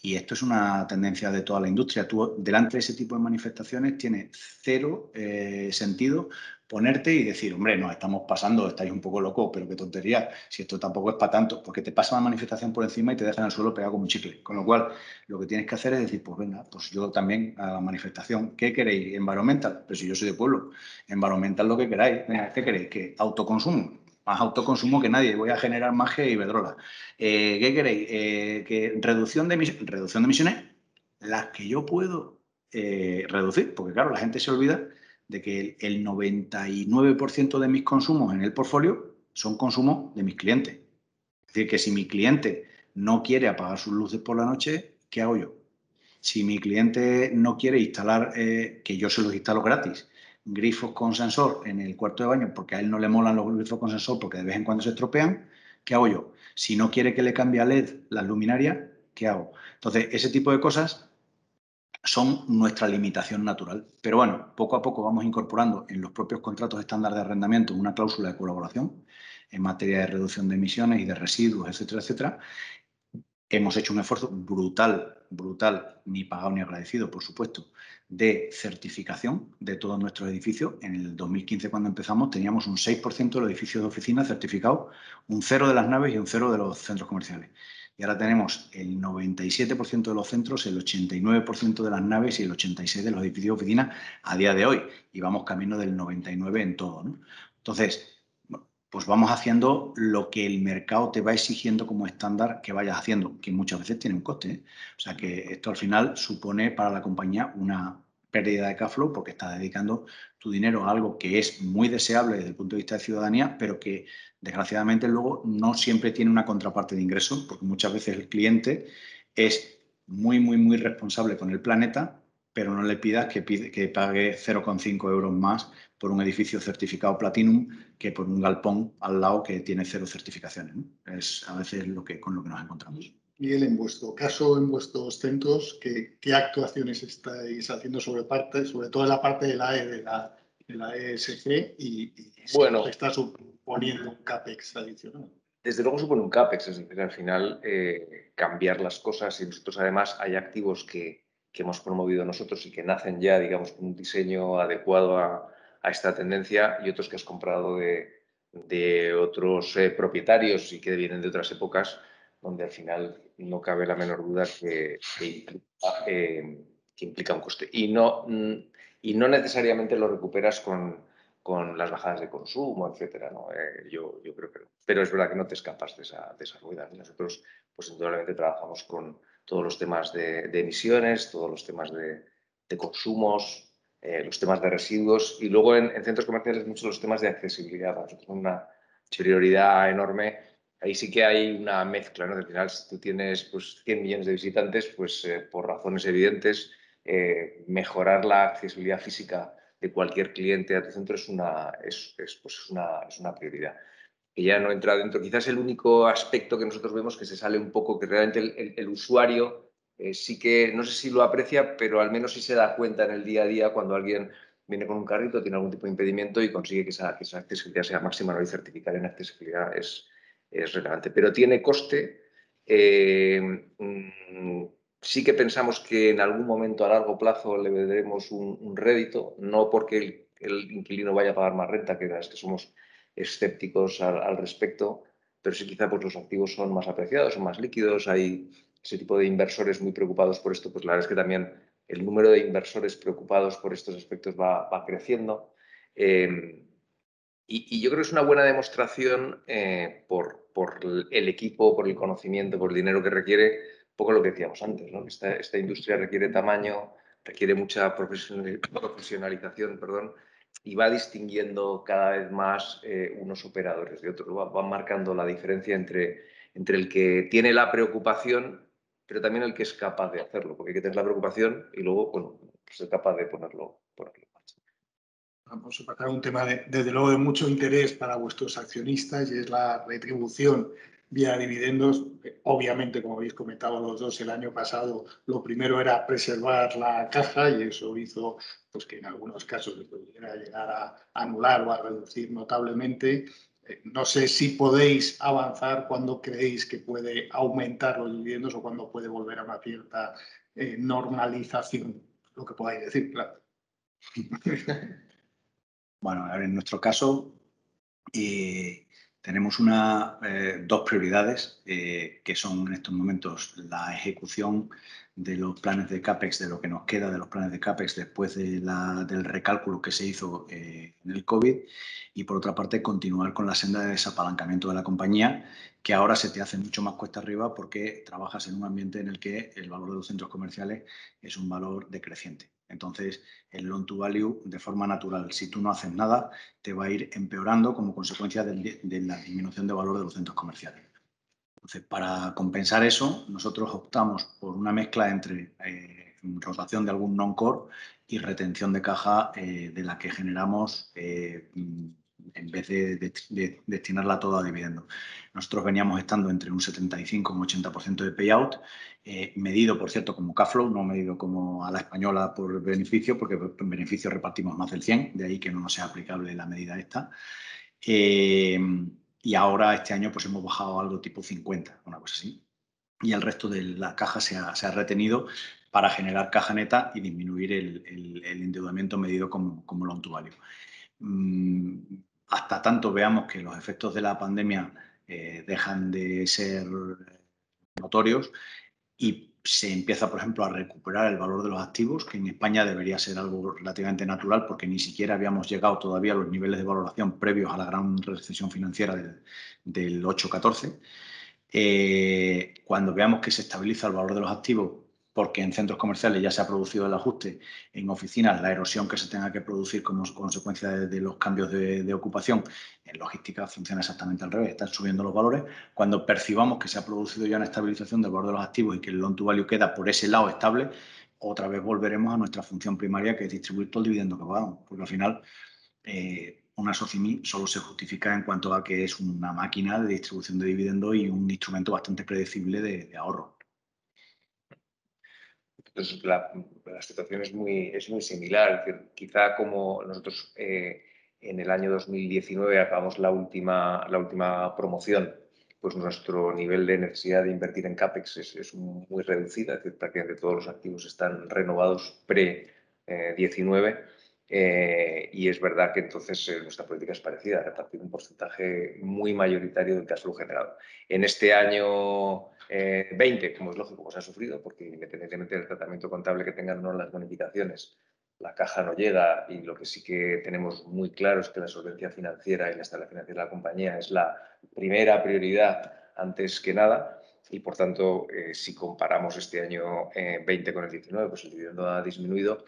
y esto es una tendencia de toda la industria. Tú, delante de ese tipo de manifestaciones, tiene cero eh, sentido ponerte y decir, hombre, nos estamos pasando, estáis un poco locos, pero qué tontería, si esto tampoco es para tanto, porque te pasa la manifestación por encima y te dejan al suelo pegado como un chicle. Con lo cual, lo que tienes que hacer es decir, pues venga, pues yo también a la manifestación, ¿qué queréis? Environmental, pero si yo soy de pueblo, environmental lo que queráis, venga, ¿qué queréis? Que autoconsumo, más autoconsumo que nadie, voy a generar más que Iberdrola. Eh, ¿Qué queréis? Eh, que reducción de emisiones, reducción de emisiones, las que yo puedo eh, reducir, porque claro, la gente se olvida de que el noventa y nueve por ciento de mis consumos en el portfolio son consumos de mis clientes. Es decir, que si mi cliente no quiere apagar sus luces por la noche, ¿qué hago yo? Si mi cliente no quiere instalar, eh, que yo se los instalo gratis, grifos con sensor en el cuarto de baño, porque a él no le molan los grifos con sensor porque de vez en cuando se estropean, ¿qué hago yo? Si no quiere que le cambie a L E D las luminarias, ¿qué hago? Entonces, ese tipo de cosas son nuestra limitación natural. Pero bueno, poco a poco vamos incorporando en los propios contratos estándar de arrendamiento una cláusula de colaboración en materia de reducción de emisiones y de residuos, etcétera, etcétera. Hemos hecho un esfuerzo brutal, brutal, ni pagado ni agradecido, por supuesto, de certificación de todos nuestros edificios. En el dos mil quince, cuando empezamos, teníamos un seis por ciento de los edificios de oficina certificados, un cero de las naves y un cero de los centros comerciales. Y ahora tenemos el noventa y siete por ciento de los centros, el ochenta y nueve por ciento de las naves y el ochenta y seis por ciento de los edificios de oficina a día de hoy. Y vamos camino del noventa y nueve por ciento en todo, ¿no? Entonces, pues vamos haciendo lo que el mercado te va exigiendo como estándar que vayas haciendo, que muchas veces tiene un coste, ¿eh? O sea que esto al final supone para la compañía una pérdida de cash flow, porque estás dedicando tu dinero a algo que es muy deseable desde el punto de vista de ciudadanía, pero que desgraciadamente luego no siempre tiene una contraparte de ingreso, porque muchas veces el cliente es muy, muy, muy responsable con el planeta, pero no le pidas que, pide, que pague cero coma cinco euros más por un edificio certificado Platinum que por un galpón al lado que tiene cero certificaciones, ¿no? Es a veces lo que, con lo que nos encontramos. Miguel, en vuestro caso, en vuestros centros, ¿qué, qué actuaciones estáis haciendo sobre parte, sobre todo la parte de la E, de la, de la E S G, y, y bueno, está suponiendo un CAPEX adicional? Desde luego supone un CAPEX, es decir, al final eh, cambiar las cosas, y nosotros además hay activos que, que hemos promovido nosotros y que nacen ya, digamos, con un diseño adecuado a, a esta tendencia, y otros que has comprado de, de otros eh, propietarios y que vienen de otras épocas, donde al final no cabe la menor duda que, que, implica, eh, que implica un coste. Y no, y no necesariamente lo recuperas con, con las bajadas de consumo, etcétera, ¿no? Eh, yo, yo creo que no. Pero es verdad que no te escapas de esa, de esa rueda. Nosotros, pues, indudablemente trabajamos con todos los temas de, de emisiones, todos los temas de, de consumos, eh, los temas de residuos, y luego en, en centros comerciales muchos los temas de accesibilidad. Para nosotros es una prioridad enorme. Ahí sí que hay una mezcla, ¿no? Al final, si tú tienes pues, cien millones de visitantes, pues eh, por razones evidentes, eh, mejorar la accesibilidad física de cualquier cliente a tu centro es una, es, es, pues, es una, es una prioridad. Que ya no entra dentro. Quizás el único aspecto que nosotros vemos que se sale un poco, que realmente el, el, el usuario eh, sí que, no sé si lo aprecia, pero al menos sí se da cuenta en el día a día cuando alguien viene con un carrito, tiene algún tipo de impedimento y consigue que esa, que esa accesibilidad sea máxima, ¿no? Y certificar en accesibilidad es... es relevante, pero tiene coste. Eh, mm, sí que pensamos que en algún momento a largo plazo le daremos un, un rédito, no porque el, el inquilino vaya a pagar más renta, que las que somos escépticos al, al respecto, pero sí quizá pues, los activos son más apreciados, son más líquidos, hay ese tipo de inversores muy preocupados por esto, pues la verdad es que también el número de inversores preocupados por estos aspectos va, va creciendo. Eh, Y, y yo creo que es una buena demostración eh, por, por el equipo, por el conocimiento, por el dinero que requiere, un poco lo que decíamos antes, ¿no? Esta, esta industria requiere tamaño, requiere mucha profesionalización, perdón, y va distinguiendo cada vez más eh, unos operadores de otros. Va, va marcando la diferencia entre, entre el que tiene la preocupación, pero también el que es capaz de hacerlo, porque hay que tener la preocupación y luego, bueno, ser capaz de ponerlo por aquí. por supuesto, un tema de, desde luego de mucho interés para vuestros accionistas y es la retribución vía dividendos. Obviamente, como habéis comentado los dos el año pasado, lo primero era preservar la caja y eso hizo pues, que en algunos casos se pudiera llegar a anular o a reducir notablemente. No sé si podéis avanzar cuando creéis que puede aumentar los dividendos o cuando puede volver a una cierta eh, normalización, lo que podáis decir, claro. Bueno, a ver, en nuestro caso eh, tenemos una, eh, dos prioridades eh, que son en estos momentos la ejecución de los planes de CAPEX, de lo que nos queda de los planes de CAPEX después de la, del recálculo que se hizo eh, en el COVID y, por otra parte, continuar con la senda de desapalancamiento de la compañía, que ahora se te hace mucho más cuesta arriba porque trabajas en un ambiente en el que el valor de los centros comerciales es un valor decreciente. Entonces, el loan to value, de forma natural, si tú no haces nada, te va a ir empeorando como consecuencia de, de la disminución de valor de los centros comerciales. Entonces, para compensar eso, nosotros optamos por una mezcla entre eh, rotación de algún non-core y retención de caja eh, de la que generamos eh, en vez de, de, de destinarla toda a dividendos. Nosotros veníamos estando entre un setenta y cinco y un ochenta por ciento de payout, eh, medido, por cierto, como cash flow, no medido como a la española por beneficio, porque en beneficio repartimos más del cien por ciento, de ahí que no nos sea aplicable la medida esta. Eh, Y ahora, este año, pues hemos bajado algo tipo cincuenta, una cosa así. Y el resto de la caja se ha, se ha retenido para generar caja neta y disminuir el, el, el endeudamiento medido como, como loan to value. Mm, hasta tanto veamos que los efectos de la pandemia eh, dejan de ser notorios y se empieza, por ejemplo, a recuperar el valor de los activos, que en España debería ser algo relativamente natural porque ni siquiera habíamos llegado todavía a los niveles de valoración previos a la gran recesión financiera del, del ocho catorce. Eh, cuando veamos que se estabiliza el valor de los activos, porque en centros comerciales ya se ha producido el ajuste, en oficinas la erosión que se tenga que producir como consecuencia de, de los cambios de, de ocupación, en logística funciona exactamente al revés, están subiendo los valores. Cuando percibamos que se ha producido ya una estabilización del valor de los activos y que el loan to value queda por ese lado estable, otra vez volveremos a nuestra función primaria, que es distribuir todo el dividendo que pagamos, porque al final eh, una SOCIMI solo se justifica en cuanto a que es una máquina de distribución de dividendos y un instrumento bastante predecible de, de ahorro. Entonces, la, la situación es muy, es muy similar. Es decir, quizá como nosotros eh, en el año dos mil diecinueve acabamos la última, la última promoción, pues nuestro nivel de necesidad de invertir en CAPEX es, es muy reducida. Es decir, prácticamente todos los activos están renovados pre-diecinueve. Eh, eh, y es verdad que entonces eh, nuestra política es parecida, repartir un porcentaje muy mayoritario del cash flow generado. En este año... Eh, veinte, como es lógico, pues ha sufrido, porque independientemente del tratamiento contable que tengan o no las bonificaciones, la caja no llega, y lo que sí que tenemos muy claro es que la solvencia financiera y la estabilidad financiera de la compañía es la primera prioridad antes que nada, y por tanto, eh, si comparamos este año eh, veinte con el diecinueve, pues el dividendo ha disminuido.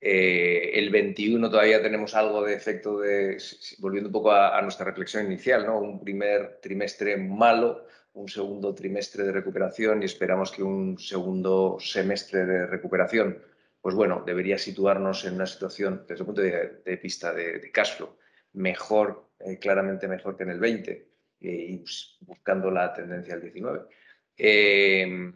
Eh, el veintiuno todavía tenemos algo de efecto de, volviendo un poco a, a nuestra reflexión inicial, ¿no? Un primer trimestre malo, un segundo trimestre de recuperación y esperamos que un segundo semestre de recuperación, pues bueno, debería situarnos en una situación, desde el punto de, de vista de, de cash flow, mejor, eh, claramente mejor que en el veinte, eh, y buscando la tendencia al diecinueve. Eh,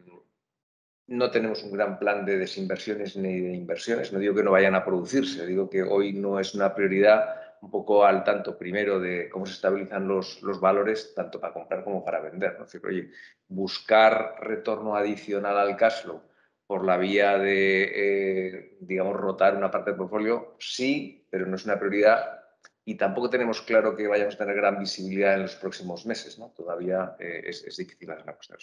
No tenemos un gran plan de desinversiones ni de inversiones. No digo que no vayan a producirse, digo que hoy no es una prioridad, un poco al tanto primero de cómo se estabilizan los, los valores, tanto para comprar como para vender, ¿no? Es decir, oye, buscar retorno adicional al cash flow por la vía de, eh, digamos, rotar una parte del portfolio, sí, pero no es una prioridad y tampoco tenemos claro que vayamos a tener gran visibilidad en los próximos meses, ¿no? Todavía eh, es, es difícil hacer una cuestión.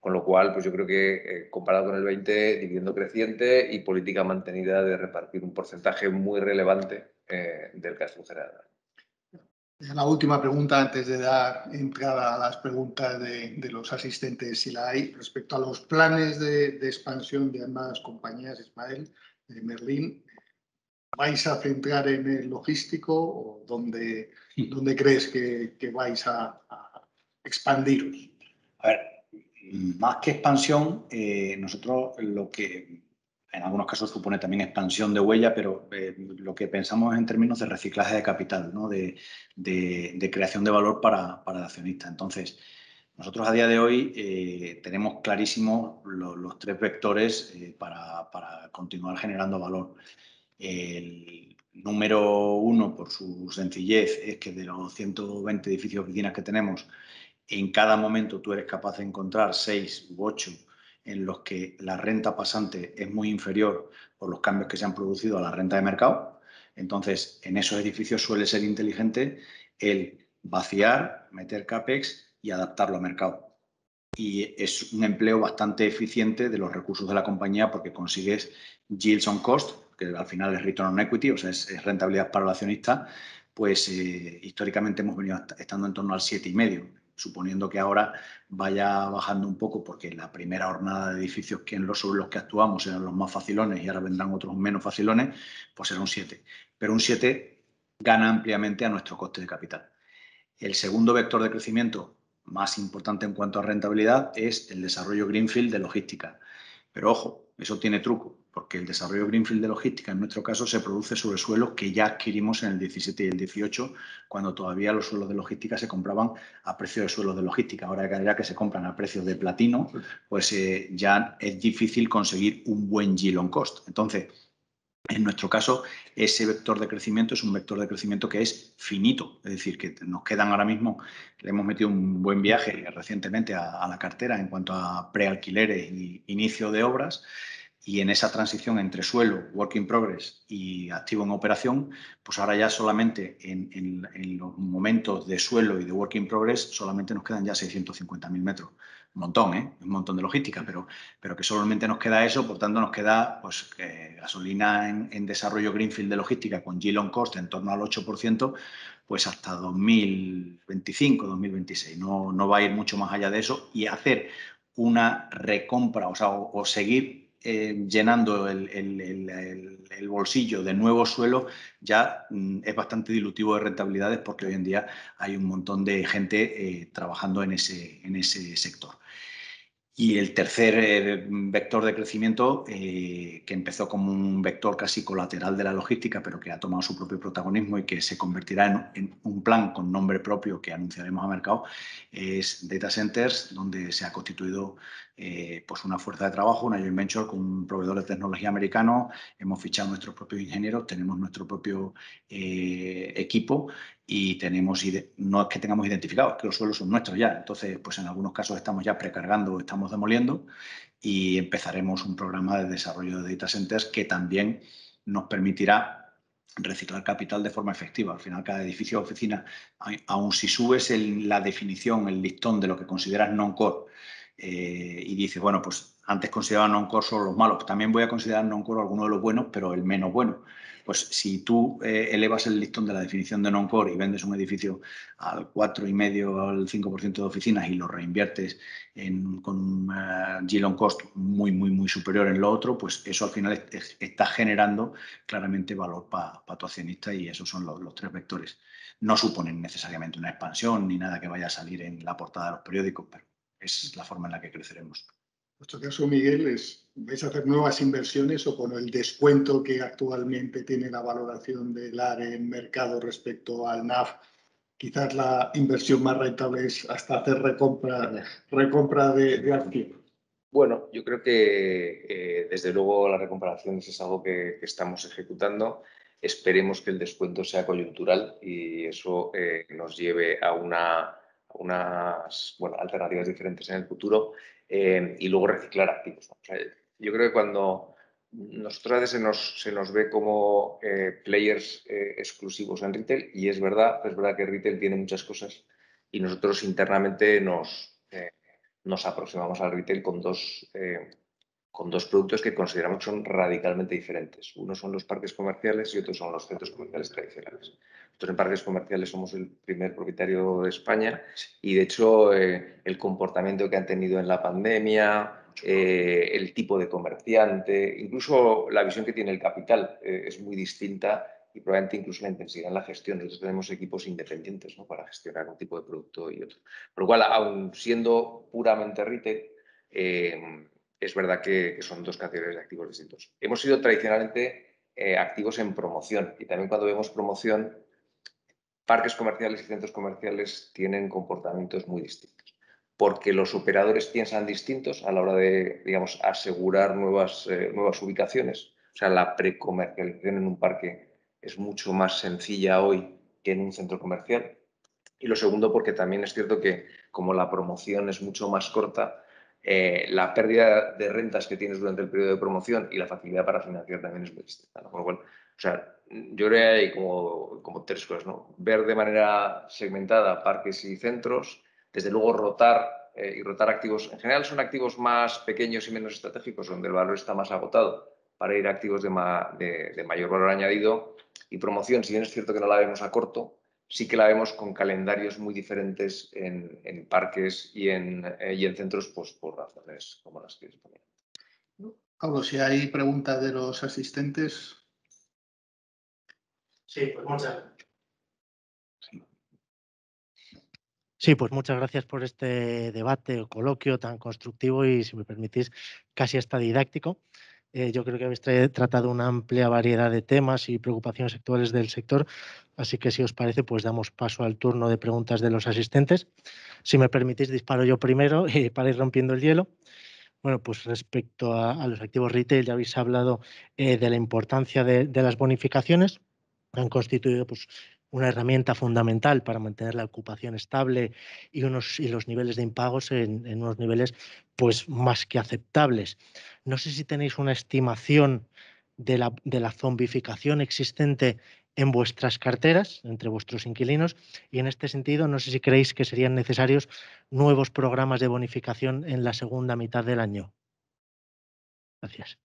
Con lo cual, pues yo creo que eh, comparado con el veinte, dividendo creciente y política mantenida de repartir un porcentaje muy relevante eh, del cash flow generado. La última pregunta antes de dar entrada a las preguntas de, de los asistentes, si la hay, respecto a los planes de, de expansión de ambas compañías, Ismael, eh, Merlín, ¿vais a centrar en el logístico o dónde, sí. dónde crees que, que vais a, a expandiros? A ver. Más que expansión, eh, nosotros lo que en algunos casos supone también expansión de huella, pero eh, lo que pensamos en términos de reciclaje de capital, ¿no? de, de, de creación de valor para, para el accionista. Entonces, nosotros a día de hoy eh, tenemos clarísimos lo, los tres vectores eh, para, para continuar generando valor. El número uno, por su sencillez, es que de los ciento veinte edificios oficinas que tenemos, en cada momento tú eres capaz de encontrar seis u ocho en los que la renta pasante es muy inferior por los cambios que se han producido a la renta de mercado. Entonces, en esos edificios suele ser inteligente el vaciar, meter CAPEX y adaptarlo a mercado. Y es un empleo bastante eficiente de los recursos de la compañía porque consigues yields on cost, que al final es return on equity, o sea, es, es rentabilidad para el accionista, pues eh, históricamente hemos venido estando en torno al siete coma cinco por ciento. Suponiendo que ahora vaya bajando un poco porque la primera jornada de edificios que en los, sobre los que actuamos eran los más facilones y ahora vendrán otros menos facilones, pues será un siete. Pero un siete gana ampliamente a nuestro coste de capital. El segundo vector de crecimiento más importante en cuanto a rentabilidad es el desarrollo greenfield de logística. Pero ojo, eso tiene truco, porque el desarrollo greenfield de logística en nuestro caso se produce sobre suelos que ya adquirimos en el diecisiete y el dieciocho, cuando todavía los suelos de logística se compraban a precio de suelos de logística. Ahora de manera que se compran a precio de platino, pues eh, ya es difícil conseguir un buen yield on cost. Entonces, en nuestro caso, ese vector de crecimiento es un vector de crecimiento que es finito. Es decir, que nos quedan ahora mismo, le hemos metido un buen viaje recientemente a, a la cartera en cuanto a prealquileres y inicio de obras. Y en esa transición entre suelo, work in progress y activo en operación, pues ahora ya solamente en, en, en los momentos de suelo y de work in progress solamente nos quedan ya seiscientos cincuenta mil metros. Un montón, ¿eh? Un montón de logística, pero, pero que solamente nos queda eso, por tanto nos queda pues, eh, gasolina en, en desarrollo greenfield de logística con yield on cost en torno al ocho por ciento, pues hasta dos mil veinticinco, dos mil veintiséis. No, no va a ir mucho más allá de eso y hacer una recompra, o sea, o, o seguir Eh, llenando el, el, el, el bolsillo de nuevo suelo ya mm, es bastante dilutivo de rentabilidades porque hoy en día hay un montón de gente eh, trabajando en ese, en ese sector. Y el tercer eh, vector de crecimiento, eh, que empezó como un vector casi colateral de la logística, pero que ha tomado su propio protagonismo y que se convertirá en, en un plan con nombre propio que anunciaremos a mercado, es data centers, donde se ha constituido Eh, pues una fuerza de trabajo, una joint venture con proveedores de tecnología americanos, hemos fichado nuestros propios ingenieros, tenemos nuestro propio eh, equipo y tenemos no es que tengamos identificados, es que los suelos son nuestros ya. Entonces, pues en algunos casos estamos ya precargando, estamos demoliendo y empezaremos un programa de desarrollo de data centers que también nos permitirá reciclar capital de forma efectiva. Al final, cada edificio o oficina, aun si subes el, la definición, el listón de lo que consideras non-core, Eh, y dice, bueno, pues antes consideraba non-core solo los malos, también voy a considerar non-core algunos de los buenos, pero el menos bueno. Pues si tú eh, elevas el listón de la definición de non-core y vendes un edificio al cuatro coma cinco por ciento, al cinco por ciento de oficinas y lo reinviertes en, con uh, yield on cost muy, muy, muy superior en lo otro, pues eso al final es, es, está generando claramente valor para pa tu accionista y esos son los, los tres vectores. No suponen necesariamente una expansión ni nada que vaya a salir en la portada de los periódicos, pero es la forma en la que creceremos. En nuestro caso, Miguel, es, ¿vais a hacer nuevas inversiones o con el descuento que actualmente tiene la valoración del A R E en mercado respecto al N A V? Quizás la inversión más rentable es hasta hacer recompra, recompra de, de activos. Bueno, yo creo que eh, desde luego la recompra de acciones es algo que, que estamos ejecutando. Esperemos que el descuento sea coyuntural y eso eh, nos lleve a una... unas bueno, alternativas diferentes en el futuro eh, y luego reciclar activos. O sea, yo creo que cuando nosotros a veces se nos, se nos ve como eh, players eh, exclusivos en retail y es verdad, es verdad que retail tiene muchas cosas y nosotros internamente nos, eh, nos aproximamos al retail con dos, eh, con dos productos que consideramos que son radicalmente diferentes. Uno son los parques comerciales y otro son los centros comerciales tradicionales. Nosotros en parques comerciales somos el primer propietario de España y, de hecho, eh, el comportamiento que han tenido en la pandemia, eh, el tipo de comerciante, incluso la visión que tiene el capital eh, es muy distinta y probablemente incluso la intensidad en la gestión. Nosotros tenemos equipos independientes, ¿no?, para gestionar un tipo de producto y otro. Por lo cual, aun siendo puramente retail, eh, es verdad que, que son dos categorías de activos distintos. Hemos sido tradicionalmente eh, activos en promoción, y también cuando vemos promoción, parques comerciales y centros comerciales tienen comportamientos muy distintos, porque los operadores piensan distintos a la hora de, digamos, asegurar nuevas, eh, nuevas ubicaciones. O sea, la precomercialización en un parque es mucho más sencilla hoy que en un centro comercial. Y lo segundo, porque también es cierto que, como la promoción es mucho más corta, eh, la pérdida de rentas que tienes durante el periodo de promoción y la facilidad para financiar también es muy distinta, ¿no? Con lo cual, o sea, yo creo que hay como, como tres cosas, ¿no? Ver de manera segmentada parques y centros, desde luego rotar eh, y rotar activos. En general son activos más pequeños y menos estratégicos, donde el valor está más agotado, para ir a activos de, ma de, de mayor valor añadido. Y promoción, si bien es cierto que no la vemos a corto, sí que la vemos con calendarios muy diferentes en, en parques y en, eh, y en centros, pues por razones como las que exponía. Pablo, si hay preguntas de los asistentes. Sí, pues muchas. Sí, pues muchas gracias por este debate o coloquio tan constructivo y, si me permitís, casi hasta didáctico. Eh, yo creo que habéis tratado una amplia variedad de temas y preocupaciones actuales del sector, así que si os parece, pues damos paso al turno de preguntas de los asistentes. Si me permitís, disparo yo primero eh, para ir rompiendo el hielo. Bueno, pues respecto a, a los activos retail, ya habéis hablado eh, de la importancia de, de las bonificaciones. Han constituido, pues, una herramienta fundamental para mantener la ocupación estable y, unos, y los niveles de impagos en, en unos niveles, pues, más que aceptables. No sé si tenéis una estimación de la, de la zombificación existente en vuestras carteras, entre vuestros inquilinos, y en este sentido no sé si creéis que serían necesarios nuevos programas de bonificación en la segunda mitad del año. Gracias.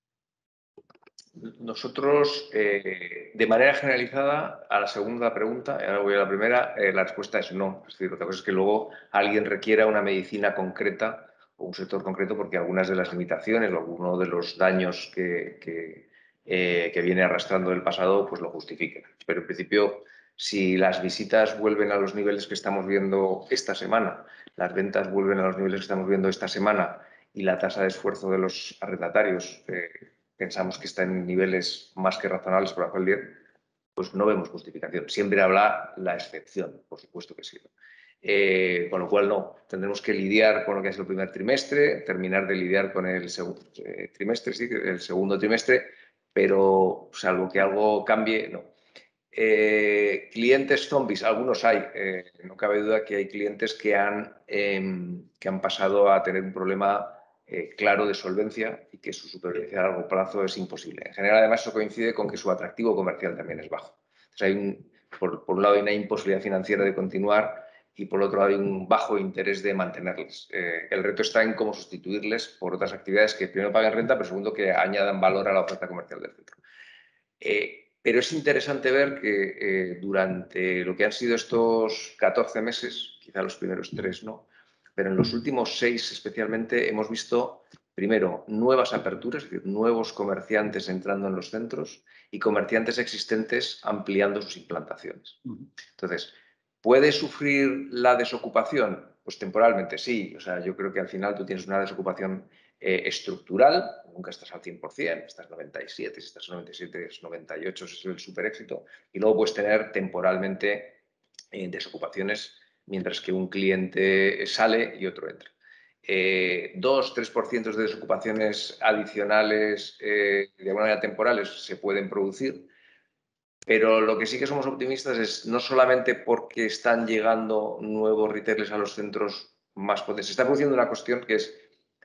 Nosotros, eh, de manera generalizada, a la segunda pregunta, y ahora voy a la primera, eh, la respuesta es no. Es decir, otra cosa es que luego alguien requiera una medicina concreta o un sector concreto, porque algunas de las limitaciones o alguno de los daños que, que, eh, que viene arrastrando del pasado, pues lo justifiquen. Pero, en principio, si las visitas vuelven a los niveles que estamos viendo esta semana, las ventas vuelven a los niveles que estamos viendo esta semana y la tasa de esfuerzo de los arrendatarios eh, pensamos que está en niveles más que razonables por abajo del diez, pues no vemos justificación. Siempre habrá la excepción, por supuesto que sí. Eh, con lo cual, no. Tendremos que lidiar con lo que es el primer trimestre, terminar de lidiar con el segundo eh, trimestre, sí, el segundo trimestre, pero salvo que algo cambie, no. Eh, clientes zombies, algunos hay. Eh, no cabe duda que hay clientes que han, eh, que han pasado a tener un problema Eh, claro de solvencia y que su supervivencia a largo plazo es imposible. En general, además, eso coincide con que su atractivo comercial también es bajo. Entonces, hay un, por, por un lado hay una imposibilidad financiera de continuar y por otro lado hay un bajo interés de mantenerles. Eh, el reto está en cómo sustituirles por otras actividades que primero paguen renta, pero segundo que añadan valor a la oferta comercial del centro. Eh, pero es interesante ver que eh, durante lo que han sido estos catorce meses, quizá los primeros tres, ¿no?, pero en los últimos seis especialmente hemos visto, primero, nuevas aperturas, es decir, nuevos comerciantes entrando en los centros y comerciantes existentes ampliando sus implantaciones. Entonces, ¿puede sufrir la desocupación? Pues temporalmente sí. O sea, yo creo que al final tú tienes una desocupación eh, estructural, nunca estás al cien por cien, estás noventa y siete, si estás noventa y siete, es noventa y ocho, es el superéxito, y luego puedes tener temporalmente eh, desocupaciones mientras que un cliente sale y otro entra. Eh, dos a tres por ciento de desocupaciones adicionales eh, de alguna manera temporales se pueden producir, pero lo que sí que somos optimistas es no solamente porque están llegando nuevos retailers a los centros más potentes. Se está produciendo una cuestión que es: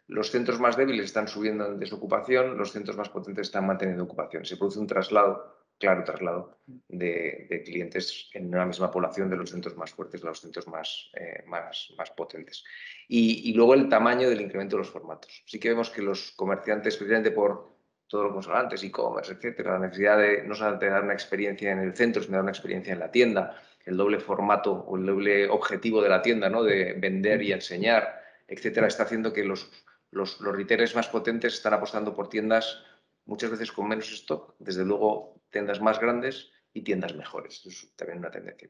los centros más débiles están subiendo en desocupación, los centros más potentes están manteniendo ocupación. Se produce un traslado, claro traslado de, de clientes en una misma población de los centros más fuertes a los centros más, eh, más, más potentes. Y, y luego el tamaño del incremento de los formatos. Sí que vemos que los comerciantes, especialmente por todos los consolantes, e-commerce, etcétera, la necesidad de no solamente dar una experiencia en el centro, sino dar una experiencia en la tienda, el doble formato o el doble objetivo de la tienda, ¿no?, de vender y enseñar, etcétera, está haciendo que los, los, los retailers más potentes están apostando por tiendas muchas veces con menos stock, desde luego tiendas más grandes y tiendas mejores. Esto es también una tendencia.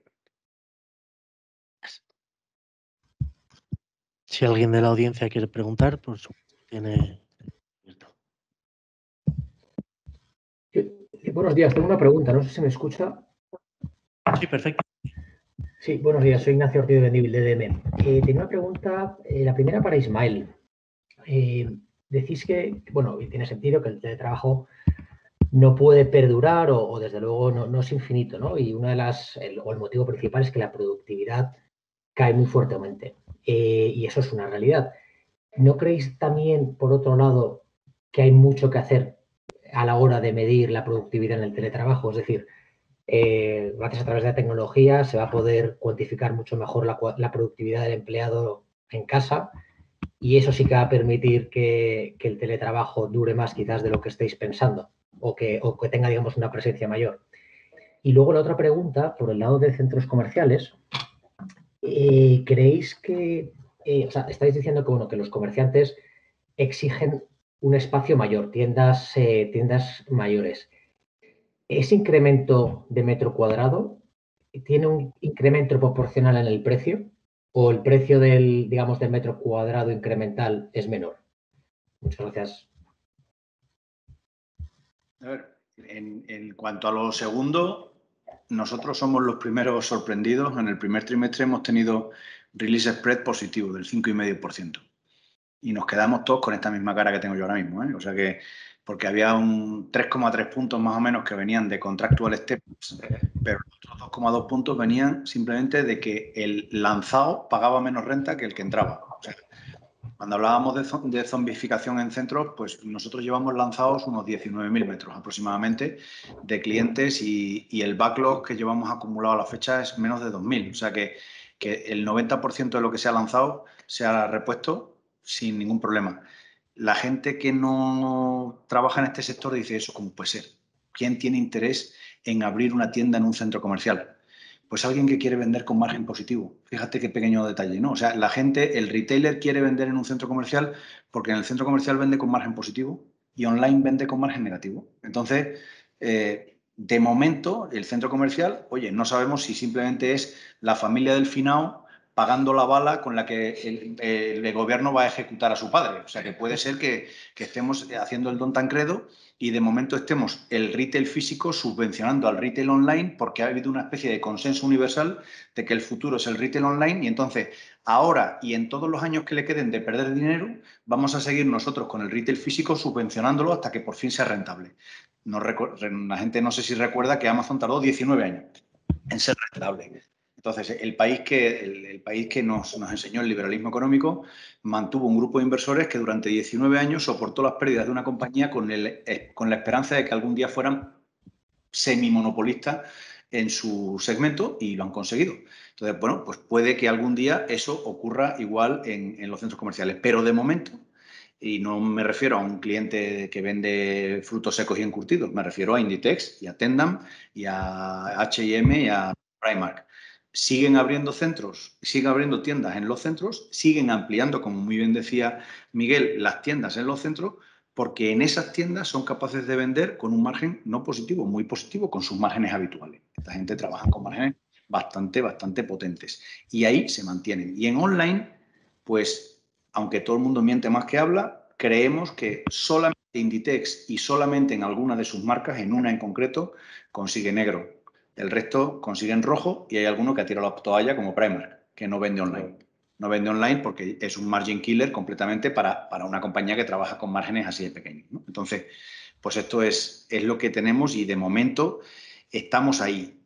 Si alguien de la audiencia quiere preguntar, pues tiene Buenos días, tengo una pregunta, no sé si me escucha. Sí, perfecto. Sí, buenos días, soy Ignacio Ortiz de Bendíbil, de D M. Eh, tenía una pregunta, eh, la primera para Ismael. Eh, decís que, bueno, tiene sentido que el teletrabajo no puede perdurar o, o desde luego no, no es infinito, ¿no? Y una de las, el, o el motivo principal es que la productividad cae muy fuertemente eh, y eso es una realidad. ¿No creéis también, por otro lado, que hay mucho que hacer a la hora de medir la productividad en el teletrabajo? Es decir, eh, gracias a través de la tecnología se va a poder cuantificar mucho mejor la, la productividad del empleado en casa y eso sí que va a permitir que, que el teletrabajo dure más quizás de lo que estáis pensando o que, o que tenga, digamos, una presencia mayor. Y luego la otra pregunta, por el lado de centros comerciales, eh, ¿creéis que, eh, o sea, estáis diciendo que, bueno, que los comerciantes exigen un espacio mayor, tiendas, eh, tiendas mayores? ¿Ese incremento de metro cuadrado tiene un incremento proporcional en el precio o el precio del, digamos, del metro cuadrado incremental es menor? Muchas gracias. A ver, en, en cuanto a lo segundo, nosotros somos los primeros sorprendidos. En el primer trimestre hemos tenido release spread positivo del cinco coma cinco por ciento. Y nos quedamos todos con esta misma cara que tengo yo ahora mismo, ¿eh? O sea que, porque había un tres coma tres puntos más o menos que venían de contractual steps, pero los otros dos coma dos puntos venían simplemente de que el lanzado pagaba menos renta que el que entraba. O sea, cuando hablábamos de, de zombificación en centros, pues nosotros llevamos lanzados unos diecinueve mil metros aproximadamente de clientes y, y el backlog que llevamos acumulado a la fecha es menos de dos mil. O sea que, que el noventa por ciento de lo que se ha lanzado se ha repuesto sin ningún problema. La gente que no trabaja en este sector dice eso, ¿cómo puede ser? ¿Quién tiene interés en abrir una tienda en un centro comercial? Pues alguien que quiere vender con margen positivo. Fíjate qué pequeño detalle, ¿no? O sea, la gente, el retailer quiere vender en un centro comercial porque en el centro comercial vende con margen positivo y online vende con margen negativo. Entonces, eh, de momento, el centro comercial, oye, no sabemos si simplemente es la familia del finao pagando la bala con la que el, el, el gobierno va a ejecutar a su padre. O sea, que puede ser que, que estemos haciendo el don Tancredo y de momento estemos el retail físico subvencionando al retail online porque ha habido una especie de consenso universal de que el futuro es el retail online y entonces ahora y en todos los años que le queden de perder dinero vamos a seguir nosotros con el retail físico subvencionándolo hasta que por fin sea rentable. No, la gente no sé si recuerda que Amazon tardó diecinueve años en ser rentable. Entonces, el país que, el, el país que nos, nos enseñó el liberalismo económico mantuvo un grupo de inversores que durante diecinueve años soportó las pérdidas de una compañía con, el, eh, con la esperanza de que algún día fueran semimonopolistas en su segmento y lo han conseguido. Entonces, bueno, pues puede que algún día eso ocurra igual en, en los centros comerciales, pero de momento, y no me refiero a un cliente que vende frutos secos y encurtidos, me refiero a Inditex y a Tendam y a H y M y a Primark. Siguen abriendo centros, siguen abriendo tiendas en los centros, siguen ampliando, como muy bien decía Miguel, las tiendas en los centros, porque en esas tiendas son capaces de vender con un margen no positivo, muy positivo, con sus márgenes habituales. Esta gente trabaja con márgenes bastante, bastante potentes. Y ahí se mantienen. Y en online, pues, aunque todo el mundo miente más que habla, creemos que solamente Inditex y solamente en alguna de sus marcas, en una en concreto, consigue negro. El resto consiguen rojo y hay alguno que ha tirado la toalla como Primark, que no vende online. No vende online porque es un margin killer completamente para, para una compañía que trabaja con márgenes así de pequeños, ¿no? Entonces, pues esto es, es lo que tenemos y de momento estamos ahí.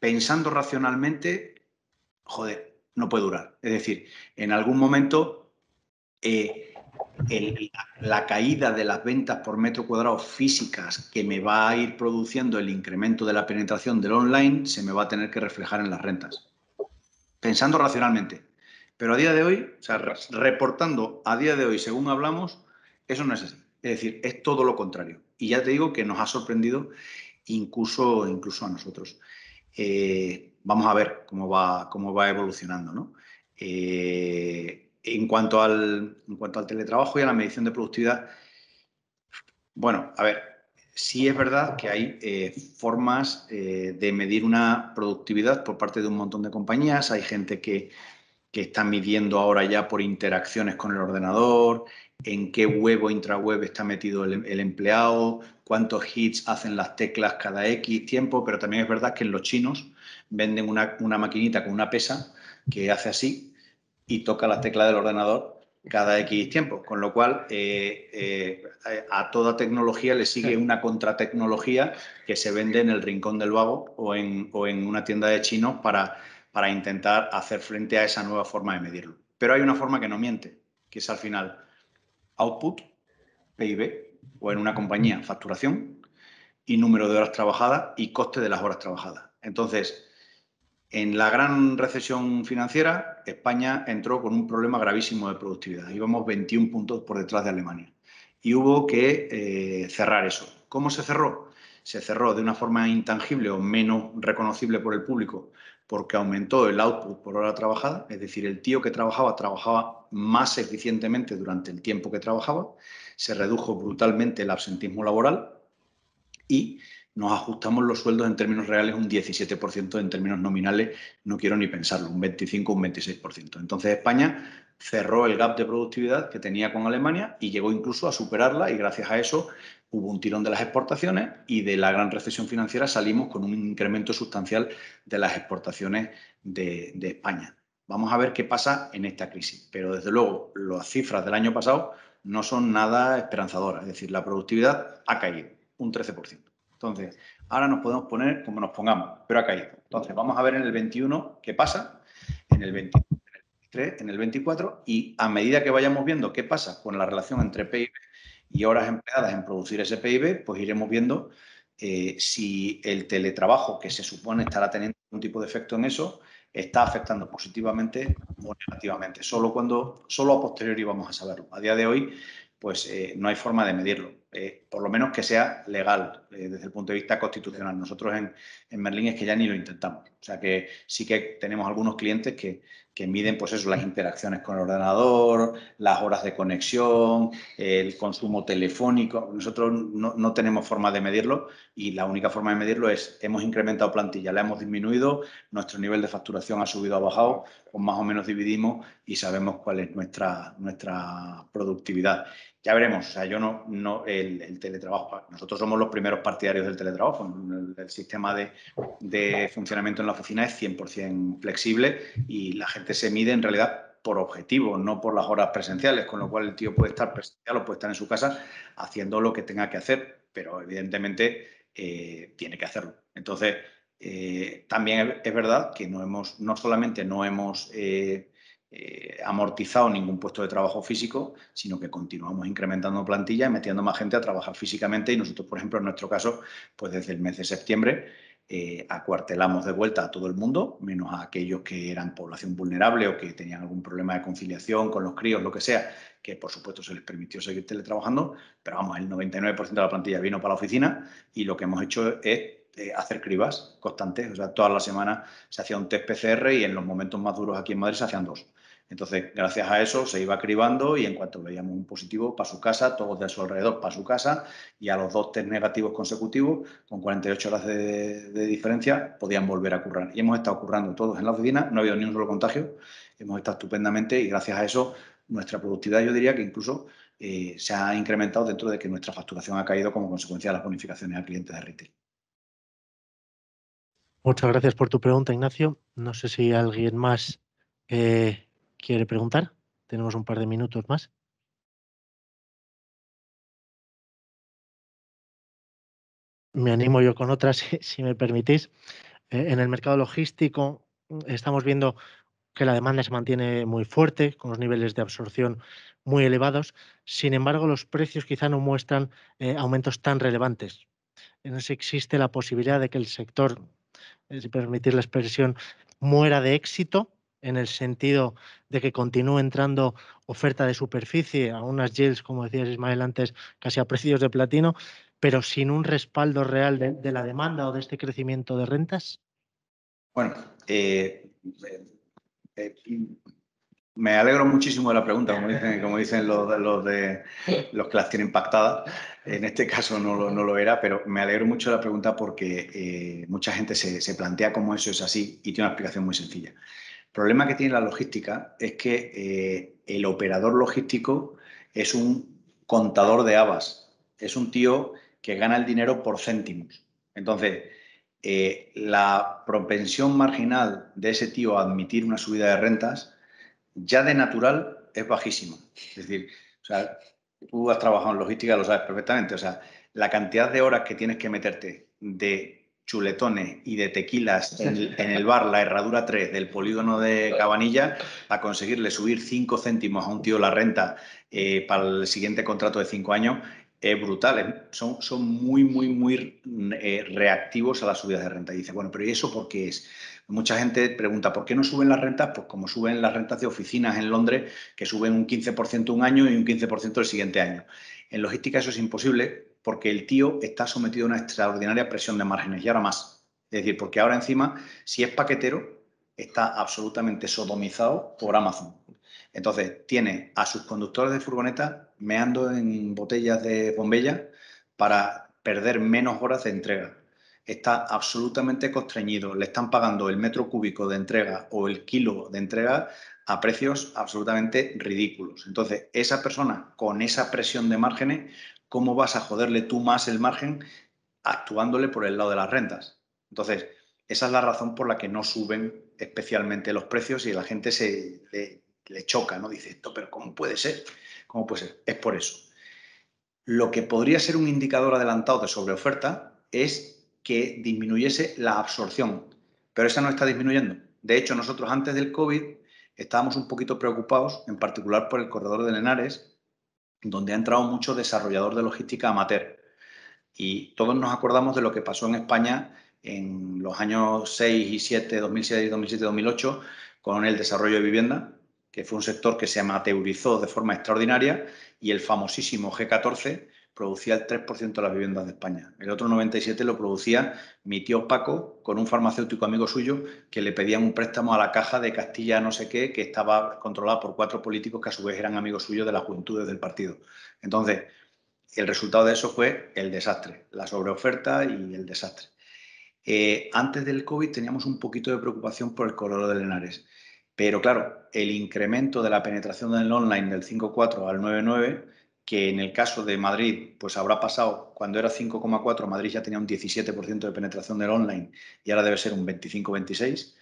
Pensando racionalmente, joder, no puede durar. Es decir, en algún momento eh, el, la, la caída de las ventas por metro cuadrado físicas que me va a ir produciendo el incremento de la penetración del online se me va a tener que reflejar en las rentas, pensando racionalmente. Pero a día de hoy, o sea, reportando a día de hoy, según hablamos, eso no es así. Es decir, es todo lo contrario. Y ya te digo que nos ha sorprendido incluso, incluso a nosotros. Eh, vamos a ver cómo va, cómo va evolucionando, ¿no? Eh, En cuanto al, en cuanto al teletrabajo y a la medición de productividad, bueno, a ver, sí es verdad que hay eh, formas eh, de medir una productividad por parte de un montón de compañías. Hay gente que, que están midiendo ahora ya por interacciones con el ordenador, en qué web o intraweb está metido el, el empleado, cuántos hits hacen las teclas cada X tiempo, pero también es verdad que en los chinos venden una, una maquinita con una pesa que hace así y toca la tecla del ordenador cada X tiempo, con lo cual eh, eh, a toda tecnología le sigue una contratecnología que se vende en el rincón del vago o en, o en una tienda de chinos para, para intentar hacer frente a esa nueva forma de medirlo. Pero hay una forma que no miente, que es al final output, P I B, o en una compañía facturación, y número de horas trabajadas y coste de las horas trabajadas. Entonces, en la gran recesión financiera, España entró con un problema gravísimo de productividad. Íbamos veintiún puntos por detrás de Alemania y hubo que eh, cerrar eso. ¿Cómo se cerró? Se cerró de una forma intangible o menos reconocible por el público porque aumentó el output por hora trabajada, es decir, el tío que trabajaba, trabajaba más eficientemente durante el tiempo que trabajaba, se redujo brutalmente el absentismo laboral y nos ajustamos los sueldos en términos reales un diecisiete por ciento, en términos nominales no quiero ni pensarlo, un veinticinco por ciento, un veintiséis por ciento. Entonces España cerró el gap de productividad que tenía con Alemania y llegó incluso a superarla, y gracias a eso hubo un tirón de las exportaciones y de la gran recesión financiera salimos con un incremento sustancial de las exportaciones de, de España. Vamos a ver qué pasa en esta crisis, pero desde luego las cifras del año pasado no son nada esperanzadoras, es decir, la productividad ha caído un trece por ciento. Entonces, ahora nos podemos poner como nos pongamos, pero ha caído. Entonces, vamos a ver en el veintiuno qué pasa, en el veinte, en el veintitrés, en el veinticuatro, y a medida que vayamos viendo qué pasa con la relación entre P I B y horas empleadas en producir ese P I B, pues iremos viendo eh, si el teletrabajo, que se supone estará teniendo algún tipo de efecto en eso, está afectando positivamente o negativamente. Solo, cuando, solo a posteriori vamos a saberlo. A día de hoy, pues eh, no hay forma de medirlo. Eh, por lo menos que sea legal eh, desde el punto de vista constitucional. Nosotros en, en Merlín es que ya ni lo intentamos. O sea que sí que tenemos algunos clientes que, que miden pues eso, las interacciones con el ordenador, las horas de conexión, el consumo telefónico. Nosotros no, no tenemos forma de medirlo y la única forma de medirlo es hemos incrementado plantilla, la hemos disminuido, nuestro nivel de facturación ha subido o ha bajado, o más o menos dividimos y sabemos cuál es nuestra, nuestra productividad. Ya veremos, o sea, yo no, no el, el teletrabajo, nosotros somos los primeros partidarios del teletrabajo, el, el sistema de, de funcionamiento en la oficina es cien por cien flexible y la gente se mide en realidad por objetivos, no por las horas presenciales, con lo cual el tío puede estar presencial o puede estar en su casa haciendo lo que tenga que hacer, pero evidentemente eh, tiene que hacerlo. Entonces, eh, también es verdad que no, hemos, no solamente no hemos... Eh, Eh, amortizado ningún puesto de trabajo físico, sino que continuamos incrementando plantilla y metiendo más gente a trabajar físicamente, y nosotros, por ejemplo, en nuestro caso, pues desde el mes de septiembre eh, acuartelamos de vuelta a todo el mundo, menos a aquellos que eran población vulnerable o que tenían algún problema de conciliación con los críos, lo que sea, que por supuesto se les permitió seguir teletrabajando, pero vamos, el noventa y nueve por ciento de la plantilla vino para la oficina y lo que hemos hecho es hacer cribas constantes, o sea, todas las semanas se hacía un test P C R y en los momentos más duros aquí en Madrid se hacían dos. Entonces, gracias a eso se iba cribando y en cuanto veíamos un positivo, para su casa, todos de a su alrededor para su casa, y a los dos test negativos consecutivos, con cuarenta y ocho horas de, de diferencia, podían volver a currar. Y hemos estado currando todos en la oficina, no ha habido ni un solo contagio, hemos estado estupendamente y gracias a eso nuestra productividad, yo diría que incluso eh, se ha incrementado dentro de que nuestra facturación ha caído como consecuencia de las bonificaciones a clientes de retail. Muchas gracias por tu pregunta, Ignacio. No sé si alguien más eh, quiere preguntar. Tenemos un par de minutos más. Me animo yo con otras, si, si me permitís. Eh, en el mercado logístico estamos viendo que la demanda se mantiene muy fuerte, con los niveles de absorción muy elevados. Sin embargo, los precios quizá no muestran eh, aumentos tan relevantes. No sé, existe la posibilidad de que el sector, si permitir la expresión, muera de éxito, en el sentido de que continúe entrando oferta de superficie a unas yields, como decías Ismael antes, casi a precios de platino, pero sin un respaldo real de, de la demanda o de este crecimiento de rentas? Bueno, eh, eh, eh, me alegro muchísimo de la pregunta, como dicen, como dicen los, los, de, los que las tienen pactadas. En este caso no lo, no lo era, pero me alegro mucho de la pregunta porque eh, mucha gente se, se plantea cómo eso es así y tiene una explicación muy sencilla. El problema que tiene la logística es que eh, el operador logístico es un contador de habas. Es un tío que gana el dinero por céntimos. Entonces, eh, la propensión marginal de ese tío a admitir una subida de rentas ya de natural es bajísima. Es decir, o sea, tú has trabajado en logística, lo sabes perfectamente. O sea, la cantidad de horas que tienes que meterte de chuletones y de tequilas en, en el bar La Herradura tres del polígono de Cabanilla a conseguirle subir cinco céntimos a un tío la renta eh, para el siguiente contrato de cinco años es brutal. Eh. Son, son muy, muy, muy eh, reactivos a las subidas de renta. Y dice, bueno, pero ¿y eso por qué es? Mucha gente pregunta, ¿por qué no suben las rentas? Pues como suben las rentas de oficinas en Londres, que suben un quince por ciento un año y un quince por ciento el siguiente año. En logística eso es imposible porque el tío está sometido a una extraordinaria presión de márgenes y ahora más. Es decir, porque ahora encima, si es paquetero, está absolutamente sodomizado por Amazon. Entonces, tiene a sus conductores de furgoneta meando en botellas de bombella para perder menos horas de entrega. Está absolutamente constreñido, le están pagando el metro cúbico de entrega o el kilo de entrega a precios absolutamente ridículos. Entonces, esa persona con esa presión de márgenes, ¿cómo vas a joderle tú más el margen actuándole por el lado de las rentas? Entonces, esa es la razón por la que no suben especialmente los precios y la gente se le, le choca, ¿no? Dice esto, pero ¿cómo puede ser? ¿Cómo puede ser? Es por eso. Lo que podría ser un indicador adelantado de sobreoferta es que disminuyese la absorción, pero esa no está disminuyendo. De hecho, nosotros antes del COVID estábamos un poquito preocupados, en particular por el corredor de Henares, donde ha entrado mucho desarrollador de logística amateur. Y todos nos acordamos de lo que pasó en España en los años seis y siete, dos mil seis, dos mil siete, dos mil ocho, con el desarrollo de vivienda, que fue un sector que se amateurizó de forma extraordinaria, y el famosísimo G catorce, producía el tres por ciento de las viviendas de España. El otro noventa y siete por ciento lo producía mi tío Paco con un farmacéutico amigo suyo que le pedían un préstamo a la Caja de Castilla no sé qué, que estaba controlada por cuatro políticos que a su vez eran amigos suyos de las juventudes del partido. Entonces, el resultado de eso fue el desastre, la sobreoferta y el desastre. Eh, antes del COVID teníamos un poquito de preocupación por el corredor de Henares, pero claro, el incremento de la penetración del online del cinco coma cuatro al nueve coma nueve que en el caso de Madrid, pues habrá pasado, cuando era cinco coma cuatro, Madrid ya tenía un diecisiete por ciento de penetración del online y ahora debe ser un veinticinco veintiséis,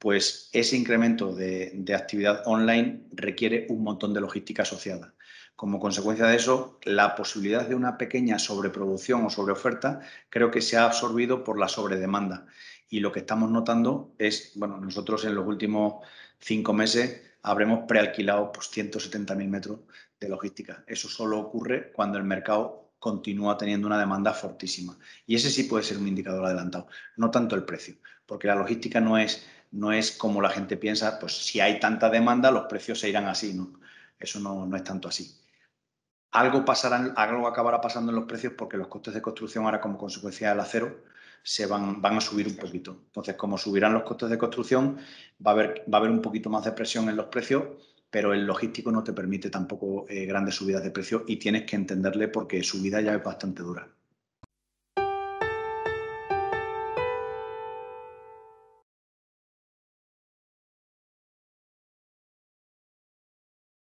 pues ese incremento de, de actividad online requiere un montón de logística asociada. Como consecuencia de eso, la posibilidad de una pequeña sobreproducción o sobreoferta creo que se ha absorbido por la sobredemanda. Y lo que estamos notando es, bueno, nosotros en los últimos cinco meses habremos prealquilado pues, ciento setenta mil metros de logística. Eso solo ocurre cuando el mercado continúa teniendo una demanda fortísima. Y ese sí puede ser un indicador adelantado, no tanto el precio, porque la logística no es, no es como la gente piensa, pues si hay tanta demanda, los precios se irán así. No, eso no, no es tanto así. Algo, pasará, algo acabará pasando en los precios porque los costes de construcción ahora como consecuencia del acero se van, van a subir un poquito. Entonces, como subirán los costes de construcción, va a haber, va a haber un poquito más de presión en los precios, pero el logístico no te permite tampoco eh, grandes subidas de precios y tienes que entenderle porque su vida ya es bastante dura.